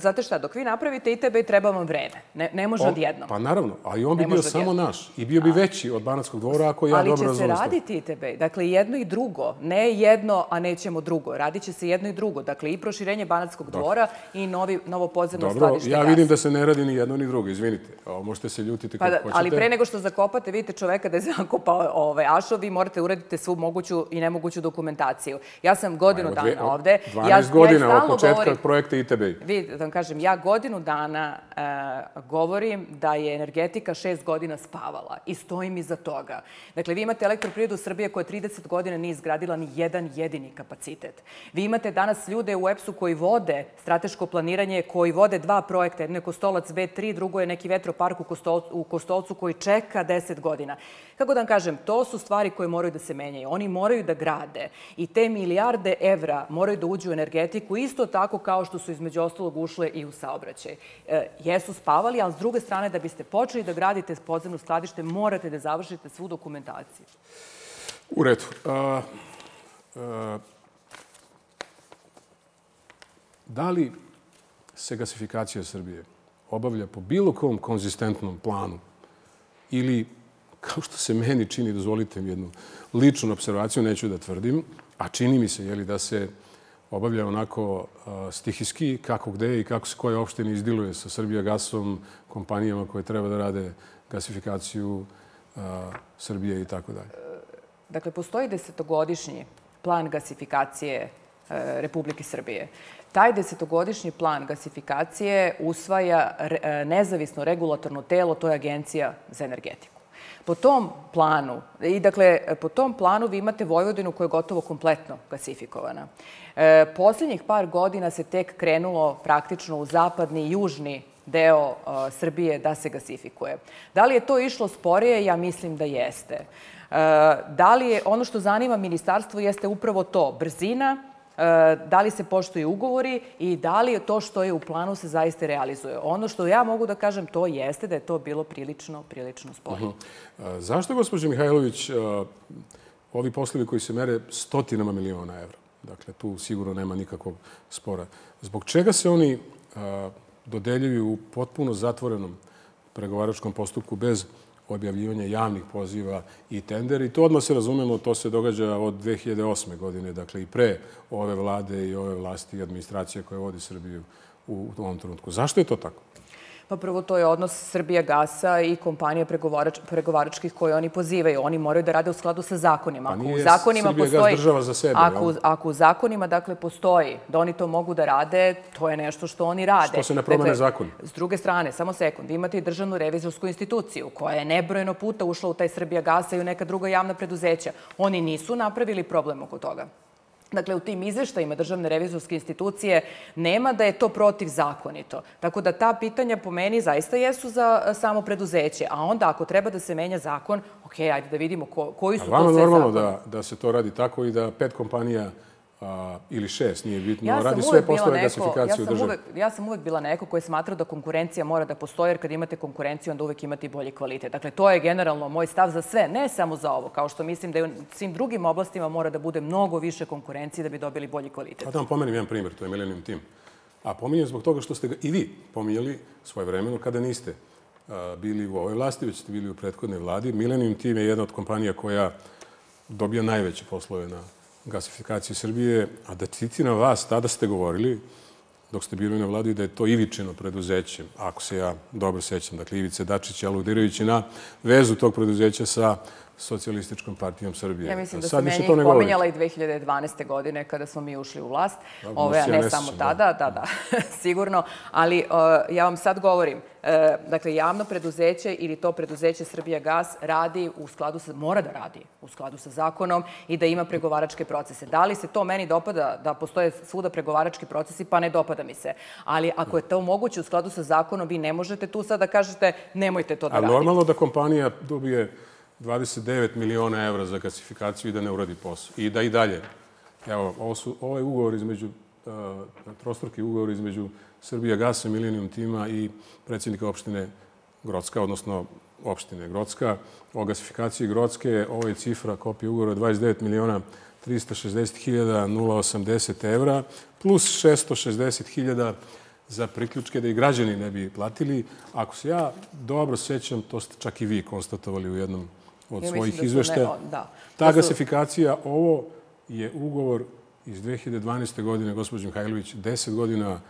Znate šta, dok vi napravite ITB treba vam vreme. Ne može odjednom. Pa naravno, ali on bi bio samo naš i bio bi veći od Banatskog dvora ako ja dobro razumem. Ali će se raditi ITB. Dakle, jedno i drugo. Ne jedno, a nećemo drugo. Radit će se jedno i drugo. Dakle, i proširenje Banatskog dvora i novo podzemno skladište gasa. Ja vidim da se ne radi ni jedno ni drugo, izvinite. Možete se ljutiti kako hoćete. Ali pre nego što zakopate, vidite čoveka da je zakopao ašov, vi morate uraditi svu moguću i nemoguću dokumentaciju. Ja sam godinu dana ovde. 12 godina od početka projekta ITB. Vidite, da vam kažem, ja godinu dana govorim da je energetika 6 godina spavala i stojim iza toga. Dakle, vi imate Elektroprivredu Srbije koja 30 godina nije izgradila ni jedan jedini kapacitet. Vi imate danas ljude u EPS-u koji vode strateško planiranje, koji vode 2 projekta. Jedno je Kostolac B3, drugo je neki vetropark u Kostolcu koji čeka 10 godina. Kako da vam kažem, to su stvari koje moraju da se menjaju. Oni moraju da grade i te milijarde evra moraju da uđu u energetiku isto tako kao što su između ostalog ušle i u saobraćaj. Jesu spavali, ali s druge strane da biste počeli da gradite podzemno skladište morate da završite svu dokumentaciju. U redu. Da li se gasifikacija Srbije obavlja po bilo kom konzistentnom planu ili, kao što se meni čini, dozvolite mi jednu ličnu observaciju, neću da tvrdim, a čini mi se da se obavlja onako stihijski, kako gde i kako se koje opštine izdiluje sa Srbija Gasom, kompanijama koje treba da rade gasifikaciju Srbije i tako dalje. Dakle, postoji 10-godišnji plan gasifikacije Republike Srbije. Taj 10-godišnji plan gasifikacije usvaja nezavisno regulatorno telo, to je Agencija za energetiku. Po tom planu vi imate Vojvodinu koja je gotovo kompletno gasifikovana. Posljednjih par godina se tek krenulo praktično u zapadni i južni deo Srbije da se gasifikuje. Da li je to išlo sporije? Ja mislim da jeste. Da li je, ono što zanima ministarstvo jeste upravo to, brzina, da li se poštuju ugovori i da li je to što je u planu se zaista realizuje. Ono što ja mogu da kažem to jeste da je to bilo prilično sporno. Zašto, gospođo Mihajlović, ovi poslovi koji se mere stotinama miliona evra? Dakle, tu sigurno nema nikakvog spora. Zbog čega se oni dodeljuju u potpuno zatvorenom pregovaračkom postupku bez objavljivanja javnih poziva i tender. I to odmah se razumemo, to se događa od 2008. godine, dakle i pre ove vlade i ove vlasti i administracije koja vodi Srbiju u ovom trenutku. Zašto je to tako? Pa prvo, to je odnos Srbija Gasa i kompanija pregovaračkih koje oni pozivaju. Oni moraju da rade u skladu sa zakonima. Pa nije Srbija Gas država za sebe. Ako u zakonima postoji da oni to mogu da rade, to je nešto što oni rade. Što se ne promene zakon. S druge strane, samo sekund, vi imate i Državnu revizorsku instituciju koja je nebrojeno puta ušla u taj Srbija Gasa i u neka druga javna preduzeća. Oni nisu napravili problem oko toga. Dakle, u tim izveštajima Državne revizorske institucije nema da je to protivzakonito. Tako da ta pitanja po meni zaista jesu za samo preduzeće. A onda ako treba da se menja zakon, ok, ajde da vidimo koji su to sve zakoni. Vama je normalno da se to radi tako i da 5 kompanija ili 6, nije bitno, radi sve poslove gasifikacije u državi? Ja sam uvek bila neko koja je smatrao da konkurencija mora da postoji, jer kad imate konkurenciju, onda uvek imate i bolji kvalitet. Dakle, to je generalno moj stav za sve, ne samo za ovo, kao što mislim da i u svim drugim oblastima mora da bude mnogo više konkurencije da bi dobili bolji kvalitet. Da vam pomenem jedan primjer, to je Millennium Team. A pominjem zbog toga što ste ga i vi pominjali svoje vremeno kada niste bili u ovoj vlasti, već ste bili u prethodnoj vladi. Millennium Team je jedna od kompanija koja dobija najveće poslove na gasifikaciji Srbije, a da citiram vas, tada ste govorili, dok ste bili na vladi, da je to Ivičino preduzeće, ako se ja dobro sećam, dakle Ivice Dačić, aludirajući na vezu tog preduzeća sa Socijalističkom partijom Srbije. Ja mislim da sam meni pominjala i 2012. godine kada smo mi ušli u vlast, a ne samo tada, da, sigurno, ali ja vam sad govorim, dakle, javno preduzeće ili to preduzeće Srbija Gas radi u skladu sa, mora da radi u skladu sa zakonom i da ima pregovaračke procese. Da li se to meni dopada da postoje svuda pregovarački procesi? Pa ne dopada mi se. Ali ako je to moguće u skladu sa zakonom, vi ne možete tu sad da kažete nemojte to da radite. A normalno da kompanija dobije 29 miliona evra za gasifikaciju i da ne uradi posao. I da i dalje. Evo, ovo je ugovor između, trostruki ugovor između Srbija Gasa, Millennium Tima i predsjednika opštine Grocka, odnosno opštine Grocka. O gasifikaciji Grocke, ovo je cifra, kopija ugovora, 29.360.080 evra plus 660.000 za priključke da i građani ne bi platili. Ako se ja dobro sećam, to ste čak i vi konstatovali u jednom od svojih izveštaja. Ta gasifikacija, ovo je ugovor iz 2012. godine, gospođo Mihajlović, 10 godina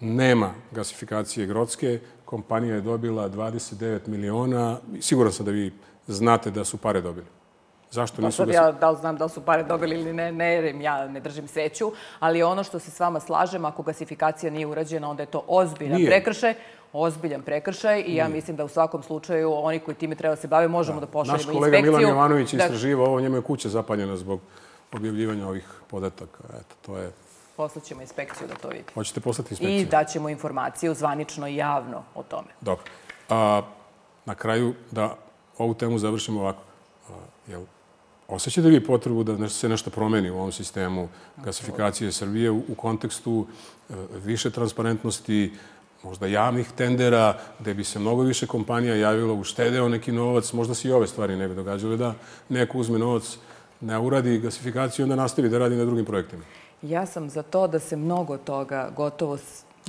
nema gasifikacije Grocke. Kompanija je dobila 29 miliona. Siguran sam da vi znate da su pare dobili. Zašto nisu gasili? Ja da li znam da li su pare dobili ili ne, ja ne držim sveću, ali ono što se s vama slažem, ako gasifikacija nije urađena, onda je to ozbiljan prekršaj i ja mislim da u svakom slučaju oni koji time treba se bave možemo da pošaljemo inspekciju. Naš kolega Milan Jovanović istraživa, ovo njemu je kuća zapaljena zbog objavljivanja ovih podataka. Eto, to je... Poslaćemo inspekciju da to vidi. Hoćete poslati inspekciju? I daćemo informaciju zvanično i javno o tome. Dobro. Na kraju, da ovu temu završimo ovako. Osjećate li potrebu da se nešto promeni u ovom sistemu gasifikacije Srbije u kontekstu više transparentnosti, možda javnih tendera, gde bi se mnogo više kompanija javilo, uštedeo neki novac, možda se i ove stvari ne bi događale, da neko uzme novac, ne uradi gasifikaciju i onda nastavi da radi na drugim projektima? Ja sam za to da se mnogo toga, gotovo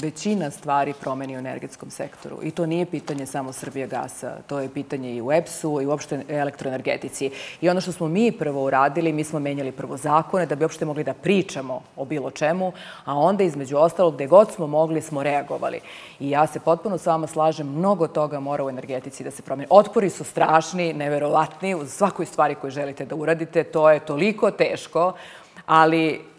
većina stvari promeni u energetskom sektoru. I to nije pitanje samo Srbija Gasa. To je pitanje i u EPS-u i uopšte elektroenergetici. I ono što smo mi prvo uradili, mi smo menjali prvo zakone da bi uopšte mogli da pričamo o bilo čemu, a onda između ostalog gde god smo mogli smo reagovali. I ja se potpuno s vama slažem, mnogo toga mora u energetici da se promeni. Otpori su strašni, neverovatni, u svakoj stvari koju želite da uradite. To je toliko teško, ali...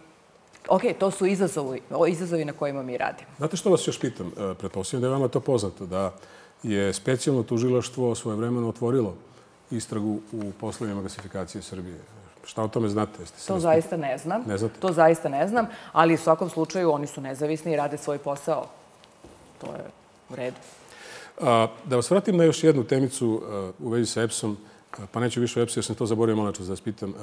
Ok, to su izazovi na kojima mi radimo. Znate što vas još pitam? Pretpostavljam da je vama to poznato, da je specijalno tužilaštvo svojevremeno otvorilo istragu u poslovima gasifikacije Srbije. Šta o tome znate? To zaista ne znam. Ne znate? To zaista ne znam, ali u svakom slučaju oni su nezavisni i rade svoj posao. To je u redu. Da vas vratim na još jednu temicu u vezi sa EPS-om, pa neću više o EPS-u jer sam to zaboravio malo čas da vas pitam.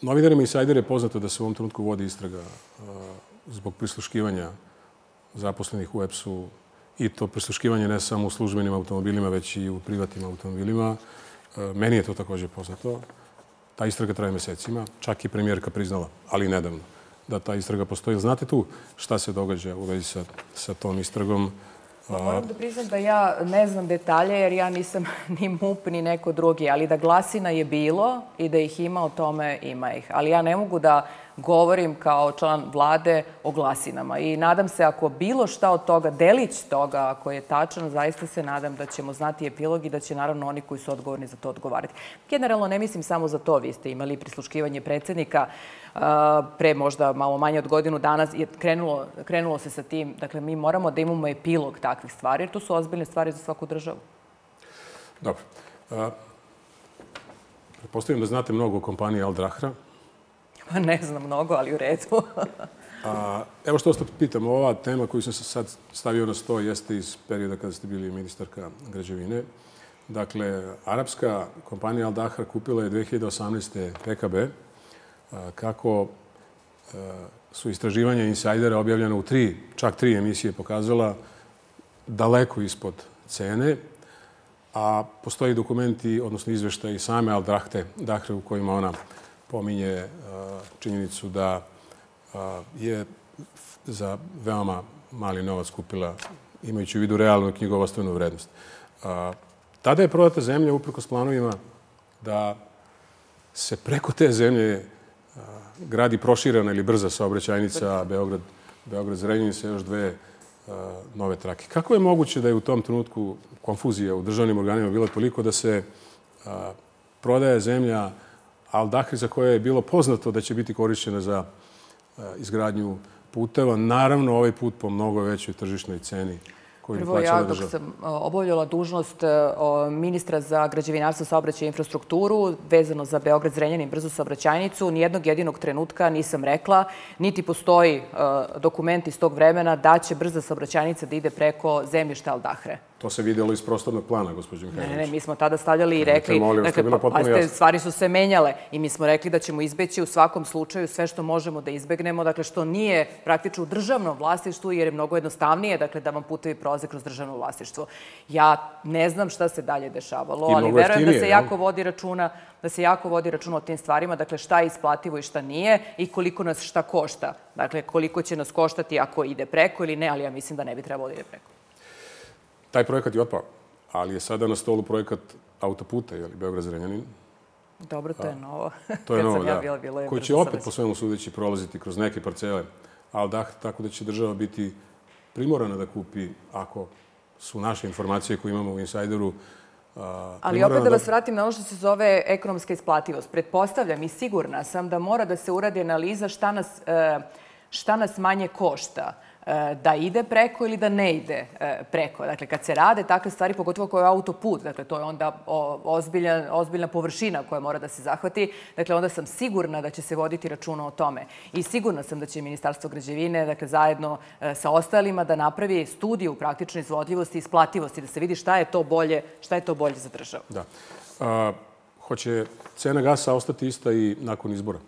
Novinarima Insajder je poznato da se u ovom trenutku vodi istraga zbog prisluškivanja zaposlenih u EPS-u, i to prisluškivanje ne samo u službenim automobilima, već i u privatnim automobilima. Meni je to također poznato. Ta istraga traje mesecima. Čak i premijerka priznala, ali nedavno, da ta istraga postoji. Znate tu šta se događa u vezi sa tom istragom? Moram da priznam da ja ne znam detalje jer ja nisam ni MUP ni neko drugi, ali da glasina je bilo i da ih ima, o tome ima ih. Ali ja ne mogu da govorim kao član vlade o glasinama. I nadam se, ako bilo šta od toga, delić toga, ako je tačno, zaista se nadam da ćemo znati epilog i da će naravno oni koji su odgovorni za to odgovarati. Generalno ne mislim samo za to. Vi ste imali prisluškivanje predsjednika pre možda malo manje od godinu dana. Krenulo se sa tim. Dakle, mi moramo da imamo epilog takvih stvari, jer to su ozbiljne stvari za svaku državu. Dobro. Pretpostavljam da znate mnogo o kompaniji Al Dahra. Ne znam mnogo, ali u redu. Evo što vas pitam, ova tema koju sam sad stavio na sto jeste iz perioda kada ste bili ministarka građevine. Dakle, arapska kompanija Al Dahra kupila je 2018. PKB. Kako su istraživanja Insajdera objavljena u čak tri emisije pokazala daleko ispod cene, a postoji dokumenti, odnosno izveštaji same Al Dahre u kojima ona pominje činjenicu da je za veoma mali novac kupila, imajući u vidu realnu knjigovodstvenu vrednost. Tada je prodata zemlja uprkos planovima da se preko te zemlje gradi proširena ili brza saobraćajnica Beograd-Zrenjanin sa još dve nove trake. Kako je moguće da je u tom trenutku konfuzija u državnim organima bila toliko da se prodaje zemlja Al Dahri, za koje je bilo poznato da će biti korišćena za izgradnju puteva, naravno ovaj put po mnogo većoj tržišnoj ceni koju je plaćala država? Prvo, ja dok sam obavljala dužnost ministra za građevinarstvo, saobraćaj i infrastrukturu vezano za Beograd-Zrenjanin brzu saobraćajnicu, nijednog jedinog trenutka nisam rekla, niti postoji dokument iz tog vremena da će brza saobraćajnica da ide preko zemljišta Al Dahre. To se vidjelo iz prostornog plana, gospođo Mihajlović. Ne, mi smo tada stavljali i rekli, dakle, stvari su se menjale i mi smo rekli da ćemo izbeći u svakom slučaju sve što možemo da izbegnemo, dakle, što nije praktično u državnom vlasništvu, jer je mnogo jednostavnije, dakle, da vam putevi prolaze kroz državno vlasništvo. Ja ne znam šta se dalje dešavalo, ali verujem da se jako vodi računa o tim stvarima, dakle, šta je isplativo i šta nije i koliko nas šta košta. Dakle, koliko će nas koštati ako ide preko ili ne, ali ja mislim da ne bi trebalo da ide preko. Taj projekat je otpao, ali je sada na stolu projekat autoputa, Beograd-Zrenjanin. Dobro, to je novo. To je novo, da. Koji će opet, po svemu sudeći, prolaziti kroz neke parcele Al Dahre, tako da će država biti primorana da kupi, ako su naše informacije koje imamo u Insajderu. Ali opet da vas vratim na ono što se zove ekonomska isplativost. Pretpostavljam i sigurna sam da mora da se uradi analiza šta nas manje košta, da ide preko ili da ne ide preko. Dakle, kad se rade takve stvari, pogotovo kao je autoput, dakle, to je onda ozbiljna površina koja mora da se zahvati, dakle, onda sam sigurna da će se voditi računa o tome. I sigurna sam da će Ministarstvo građevine, dakle, zajedno sa ostalima, da napravi studiju praktične izvodljivosti i isplativosti, da se vidi šta je to bolje za državu. Da. Hoće cena gasa ostati ista i nakon izbora?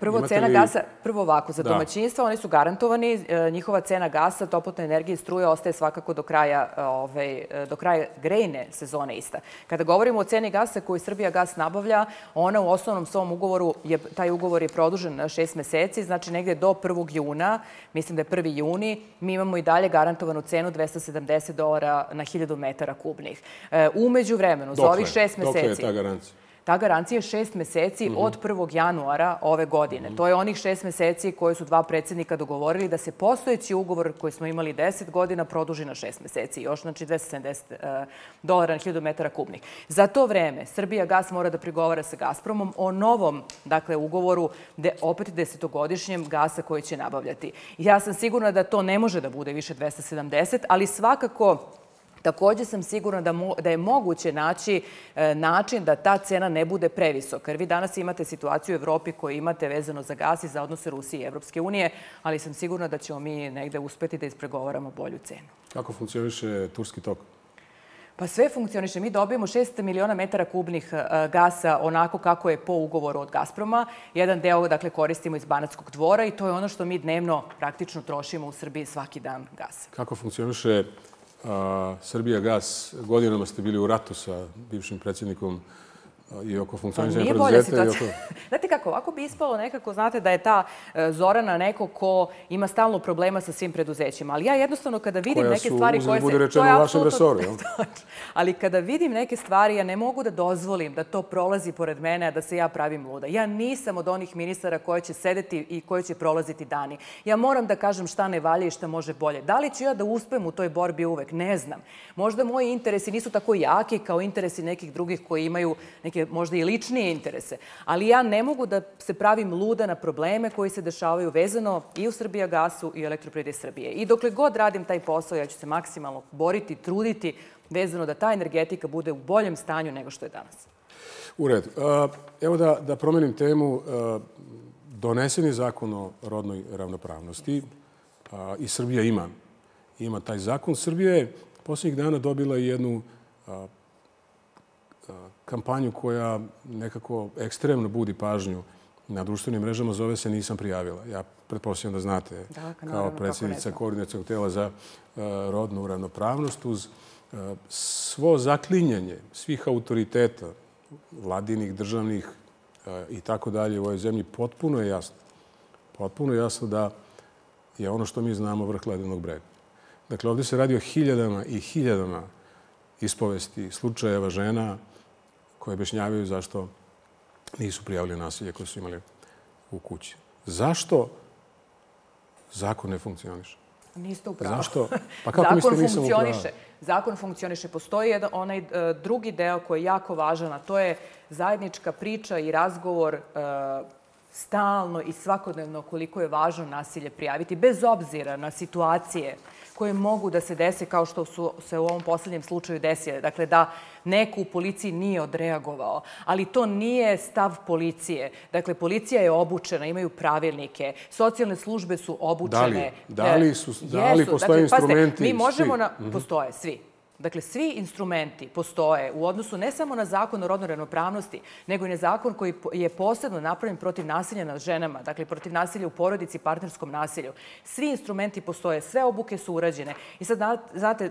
Prvo, cena gasa, prvo ovako, za domaćinstva oni su garantovani. Njihova cena gasa, toplotne energije i struje ostaje svakako do kraja grejne sezone ista. Kada govorimo o ceni gasa koju Srbija Gas nabavlja, ona u osnovnom svom ugovoru, taj ugovor je produžen na 6 meseci, znači negde do 1. juna, mislim da je 1. juni, mi imamo i dalje garantovanu cenu $270 na 1000 metara kubnih. Umeđu vremenu, za ovih 6 meseci... Dokle je ta garancija? Ta garancija je 6 meseci od 1. januara ove godine. To je onih 6 meseci koje su dva predsjednika dogovorili da se postojeći ugovor koji smo imali 10 godina produži na 6 meseci. Još, znači, $270 na 1000 metara kubnih. Za to vreme Srbija Gas mora da pregovara sa Gazpromom o novom ugovoru, opet 10-godišnjem gasa koji će nabavljati. Ja sam sigurna da to ne može da bude više 270, ali svakako... Također sam sigurna da je moguće naći način da ta cena ne bude previsoka. Jer vi danas imate situaciju u Evropi koju imate vezano za gas i za odnose Rusije i Evropske unije, ali sam sigurna da ćemo mi negde uspeti da ispregovaramo bolju cenu. Kako funkcioniše turski tok? Pa sve funkcioniše. Mi dobijemo 6 miliona metara kubnih gasa onako kako je po ugovoru od Gazproma. Jedan deo koristimo iz Banatskog dvora i to je ono što mi dnevno praktično trošimo u Srbiji svaki dan gasa. Kako funkcioniše Srbija Gas? Godinama ste bili u ratu sa bivšim predsjednikom i oko funkcionizanja preduzeća. Znate kako, ovako bi ispalo nekako, znate, da je ta Zorana neko ko ima stalno problema sa svim preduzećima. Ali ja jednostavno kada vidim neke stvari koje se... Koja su, uzem bude rečeno, u vašem resoru. Ali kada vidim neke stvari, ja ne mogu da dozvolim da to prolazi pored mene, a da se ja pravim luda. Ja nisam od onih ministara koje će sedeti i koje će prolaziti dani. Ja moram da kažem šta ne valje i šta može bolje. Da li ću ja da uspem u toj borbi uvek? Ne znam. Možda moji interesi nisu tako jaki kao interesi nekih drugih koji imaju možda i ličnije interese. Ali ja ne mogu da se pravim luda na probleme koji se dešavaju vezano i u Srbija Gasu i u Elektroprivredi Srbije. I dokle god radim taj posao, ja ću se maksimalno boriti, truditi vezano da ta energetika bude u boljem stanju nego što je danas. U redu. Evo da promenim temu. Donesen je zakon o rodnoj ravnopravnosti i Srbija ima taj zakon. Srbija je posljednjih dana dobila i jednu kampanju koja nekako ekstremno budi pažnju na društvenim mrežama, zove se "Nisam prijavila". Ja pretpostavljam da znate, kao predsjednica Koordinacionog tela za rodnu ravnopravnost, uz svo zaklinjanje svih autoriteta, vladinih, državnih i tako dalje u ovoj zemlji, potpuno je jasno da je ono što mi znamo vrh ledenog brega. Dakle, ovdje se radi o hiljadama i hiljadama ispovesti, slučajeva žena koje objašnjavaju zašto nisu prijavili nasilje koje su imali u kući. Zašto zakon ne funkcioniše? Niste u pravu. Zašto? Pa kako mislite nisam u pravu? Zakon funkcioniše. Postoji onaj drugi deo koji je jako važan, a to je zajednička priča i razgovor stalno i svakodnevno koliko je važno nasilje prijaviti, bez obzira na situacije koje mogu da se dese, kao što su se u ovom poslednjem slučaju desile. Dakle, da neko u policiji nije odreagovao, ali to nije stav policije. Dakle, policija je obučena, imaju pravilnike, socijalne službe su obučene. Da li postoje instrumenti? Mi možemo, postoje svi. Dakle, svi instrumenti postoje u odnosu ne samo na zakon o rodnoj ravnopravnosti, nego i na zakon koji je posebno napravljen protiv nasilja nad ženama, dakle protiv nasilja u porodici i partnerskom nasilju. Svi instrumenti postoje, sve obuke su urađene. I sad, znate,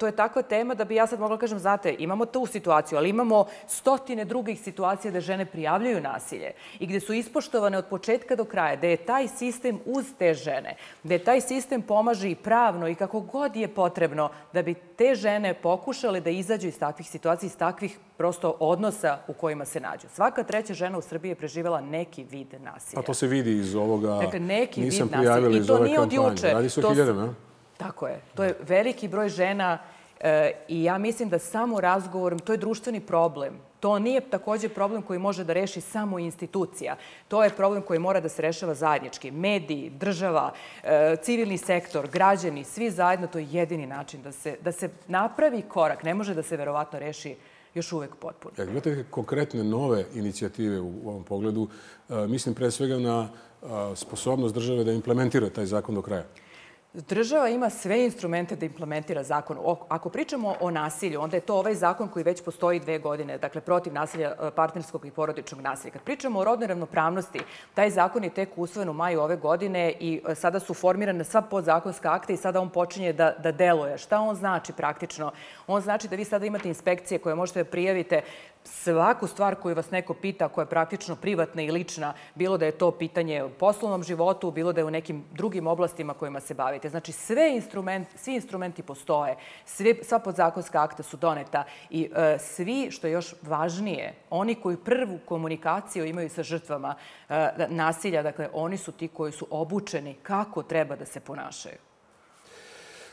to je takva tema da bi ja sad mogla kažem, znate, imamo tu situaciju, ali imamo stotine drugih situacija gde žene prijavljaju nasilje i gde su ispoštovane od početka do kraja, gde je taj sistem uz te žene, gde taj sistem pomaže i pravno i kako god je potrebno da bi te žene pokušale da izađu iz takvih situacija, iz takvih prosto odnosa u kojima se nađu. Svaka treća žena u Srbiji je preživjela neki vid nasilja. A to se vidi iz ovoga, nisam prijavila iz ove kampanje. Radi se o hiljadama. Tako je. To je veliki broj žena i ja mislim da samo razgovorom, to je društveni problem. To nije također problem koji može da reši samo institucija. To je problem koji mora da se rešava zajednički. Mediji, država, civilni sektor, građani, svi zajedno, to je jedini način da se napravi korak. Ne može da se verovatno reši još uvek potpuno. Imate neke konkretne nove inicijative u ovom pogledu? Mislim pre svega na sposobnost države da implementira taj zakon do kraja. Država ima sve instrumente da implementira zakon. Ako pričamo o nasilju, onda je to ovaj zakon koji već postoji 2 godine, dakle protiv nasilja partnerskog i porodičnog nasilja. Kad pričamo o rodnoj ravnopravnosti, taj zakon je tek usvojen u maju ove godine i sada su formirane sva podzakonska akta i sada on počinje da deluje. Šta on znači praktično? On znači da vi sada imate inspekcije koje možete da prijavite svaku stvar koju vas neko pita, koja je praktično privatna i lična, bilo da je to pitanje u poslovnom životu, bilo da je u nekim drugim oblastima kojima se bavite. Znači, svi instrumenti postoje, sva podzakonska akta su doneta i svi, što je još važnije, oni koji prvu komunikaciju imaju sa žrtvama nasilja, dakle, oni su ti koji su obučeni kako treba da se ponašaju.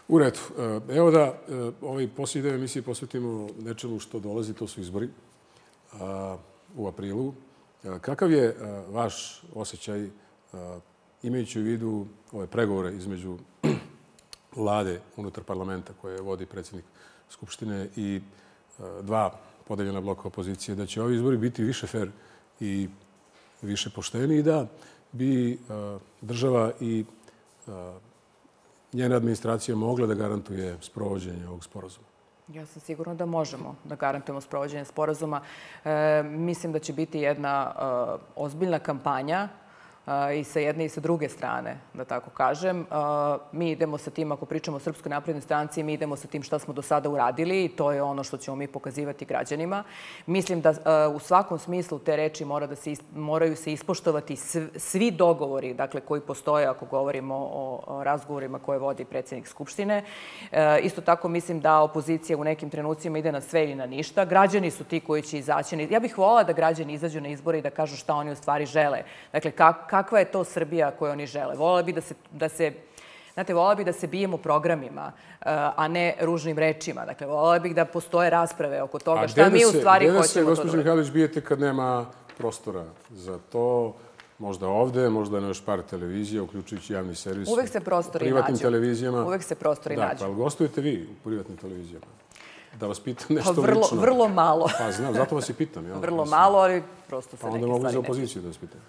U redu. Evo da ovaj posljednji deo emisije posvetimo nečemu što dolazi, to su izbori u aprilu. Kakav je vaš osjećaj imajući u vidu ove pregovore između vlade unutar parlamenta koje vodi predsjednik Skupštine i 2 podeljena bloka opozicije, da će ovi izbori biti više fer i više pošteni i da bi država i njena administracija mogla da garantuje sprovođenje ovog sporazuma? Ja sam sigurna da možemo da garantujemo sprovođenje sporazuma. Mislim da će biti jedna ozbiljna kampanja i sa jedne i sa druge strane, da tako kažem. Mi idemo sa tim, ako pričamo o Srpskoj naprednoj stranci, mi idemo sa tim šta smo do sada uradili i to je ono što ćemo mi pokazivati građanima. Mislim da u svakom smislu te reči moraju se ispoštovati svi dogovori koji postoje ako govorimo o razgovorima koje vodi predsjednik Skupštine. Isto tako mislim da opozicija u nekim trenucima ide na sve ili na ništa. Građani su ti koji će izaći. Ja bih voljela da građani izađu na izbore i da kažu šta oni u stvari žele. Dakle, kakva je to Srbija koju oni žele? Volela bih da se bijemo programima, a ne ružnim rečima. Dakle, volela bih da postoje rasprave oko toga šta mi u stvari hoćemo. A gdje se, gospođo Mihajlović, bijete kad nema prostora za to? Možda ovde, možda na još par televizija, uključujući javni servis. Uvek se prostori nađu. Privatnim televizijama. Uvek se prostori nađu. Da, ali gostujete vi u privatnim televizijama? Da vas pitam nešto lično. Vrlo malo. Pa znam, zato vas i pitam. Vrlo malo, ali prosto se neke stvari ne pitam.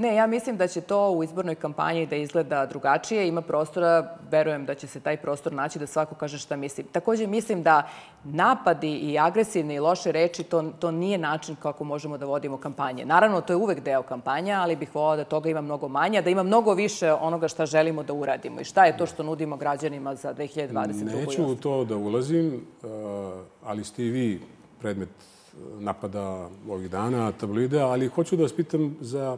Ne, ja mislim da će to u izbornoj kampanji da izgleda drugačije. Ima prostora, verujem da će se taj prostor naći da svako kaže šta misli. Također mislim da napadi i agresivne i loše reči, to nije način kako možemo da vodimo kampanje. Naravno, to je uvek deo kampanja, ali bih voljela da toga ima mnogo manje, da ima mnogo više onoga šta želimo da uradimo i šta je to što nudimo građanima za 2022. Neću u to da ulazim, ali ste i vi predmet napada ovih dana, tabloida, ali hoću da vas pitam za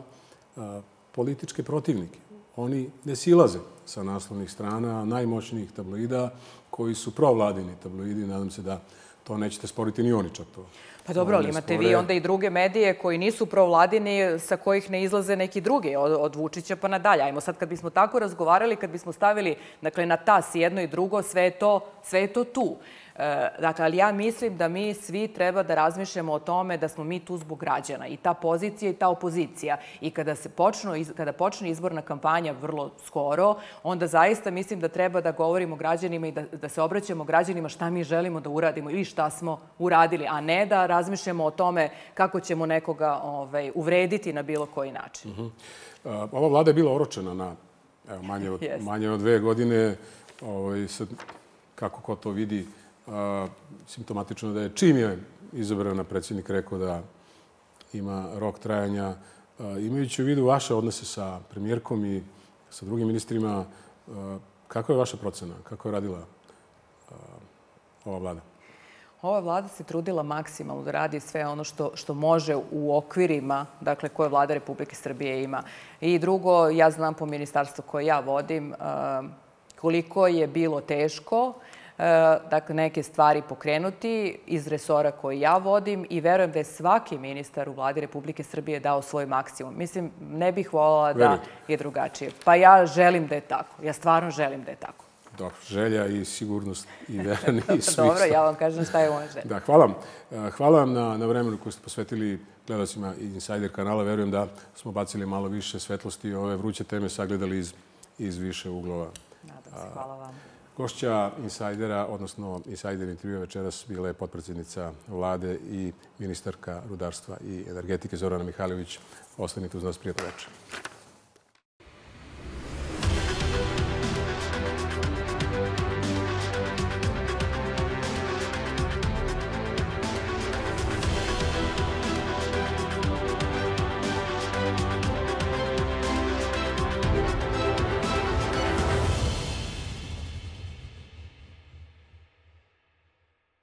političke protivnike. Oni ne silaze sa naslovnih strana najmoćnijih tabloida koji su provladini tabloidi. Nadam se da to nećete sporiti ni oni čak to. Pa dobro, ali imate vi onda i druge medije koji nisu provladini, sa kojih ne izlaze neki drugi, od Vučića pa nadalje. Ajmo sad, kad bismo tako razgovarali, kad bismo stavili na tas jedno i drugo, sve je to tu. Dakle, ali ja mislim da mi svi treba da razmišljamo o tome da smo mi tu zbog građana. I ta pozicija i ta opozicija. I kada počne izborna kampanja vrlo skoro, onda zaista mislim da treba da govorimo građanima i da se obraćamo građanima šta mi želimo da uradimo ili šta smo uradili, a ne da razmišljamo o tome kako ćemo nekoga uvrediti na bilo koji način. Ova vlada je bila oročena na manje od 2 godine. Kako ko to vidi, simptomatično da je čim je izabrana predsjednik rekao da ima rok trajanja. Imajući u vidu vaše odnose sa premijerkom i sa drugim ministrima, kako je vaša procena? Kako je radila ova vlada? Ova vlada se trudila maksimalno da radi sve ono što može u okvirima koje vlada Republike Srbije ima. I drugo, ja znam po ministarstvu koje ja vodim koliko je bilo teško neke stvari pokrenuti iz resora koji ja vodim i verujem da je svaki ministar u vladi Republike Srbije dao svoj maksimum. Mislim, ne bih voljela da je drugačije. Pa ja želim da je tako. Ja stvarno želim da je tako. Dobro, želja i sigurnost i verani i svi. Dobro, ja vam kažem šta je moja želja. Da, hvala vam. Hvala vam na vremenu koju ste posvetili gledalcima Insajder kanala. Verujem da smo bacili malo više svetlosti i ove vruće teme sagledali iz više uglova. Nadam se, hvala vam. Gošća Insajdera, odnosno Insajder intervjua večeras, bila je potpredsjednica vlade i ministarka rudarstva i energetike Zorana Mihajlović. Ostanite uz nas, prijatno večer.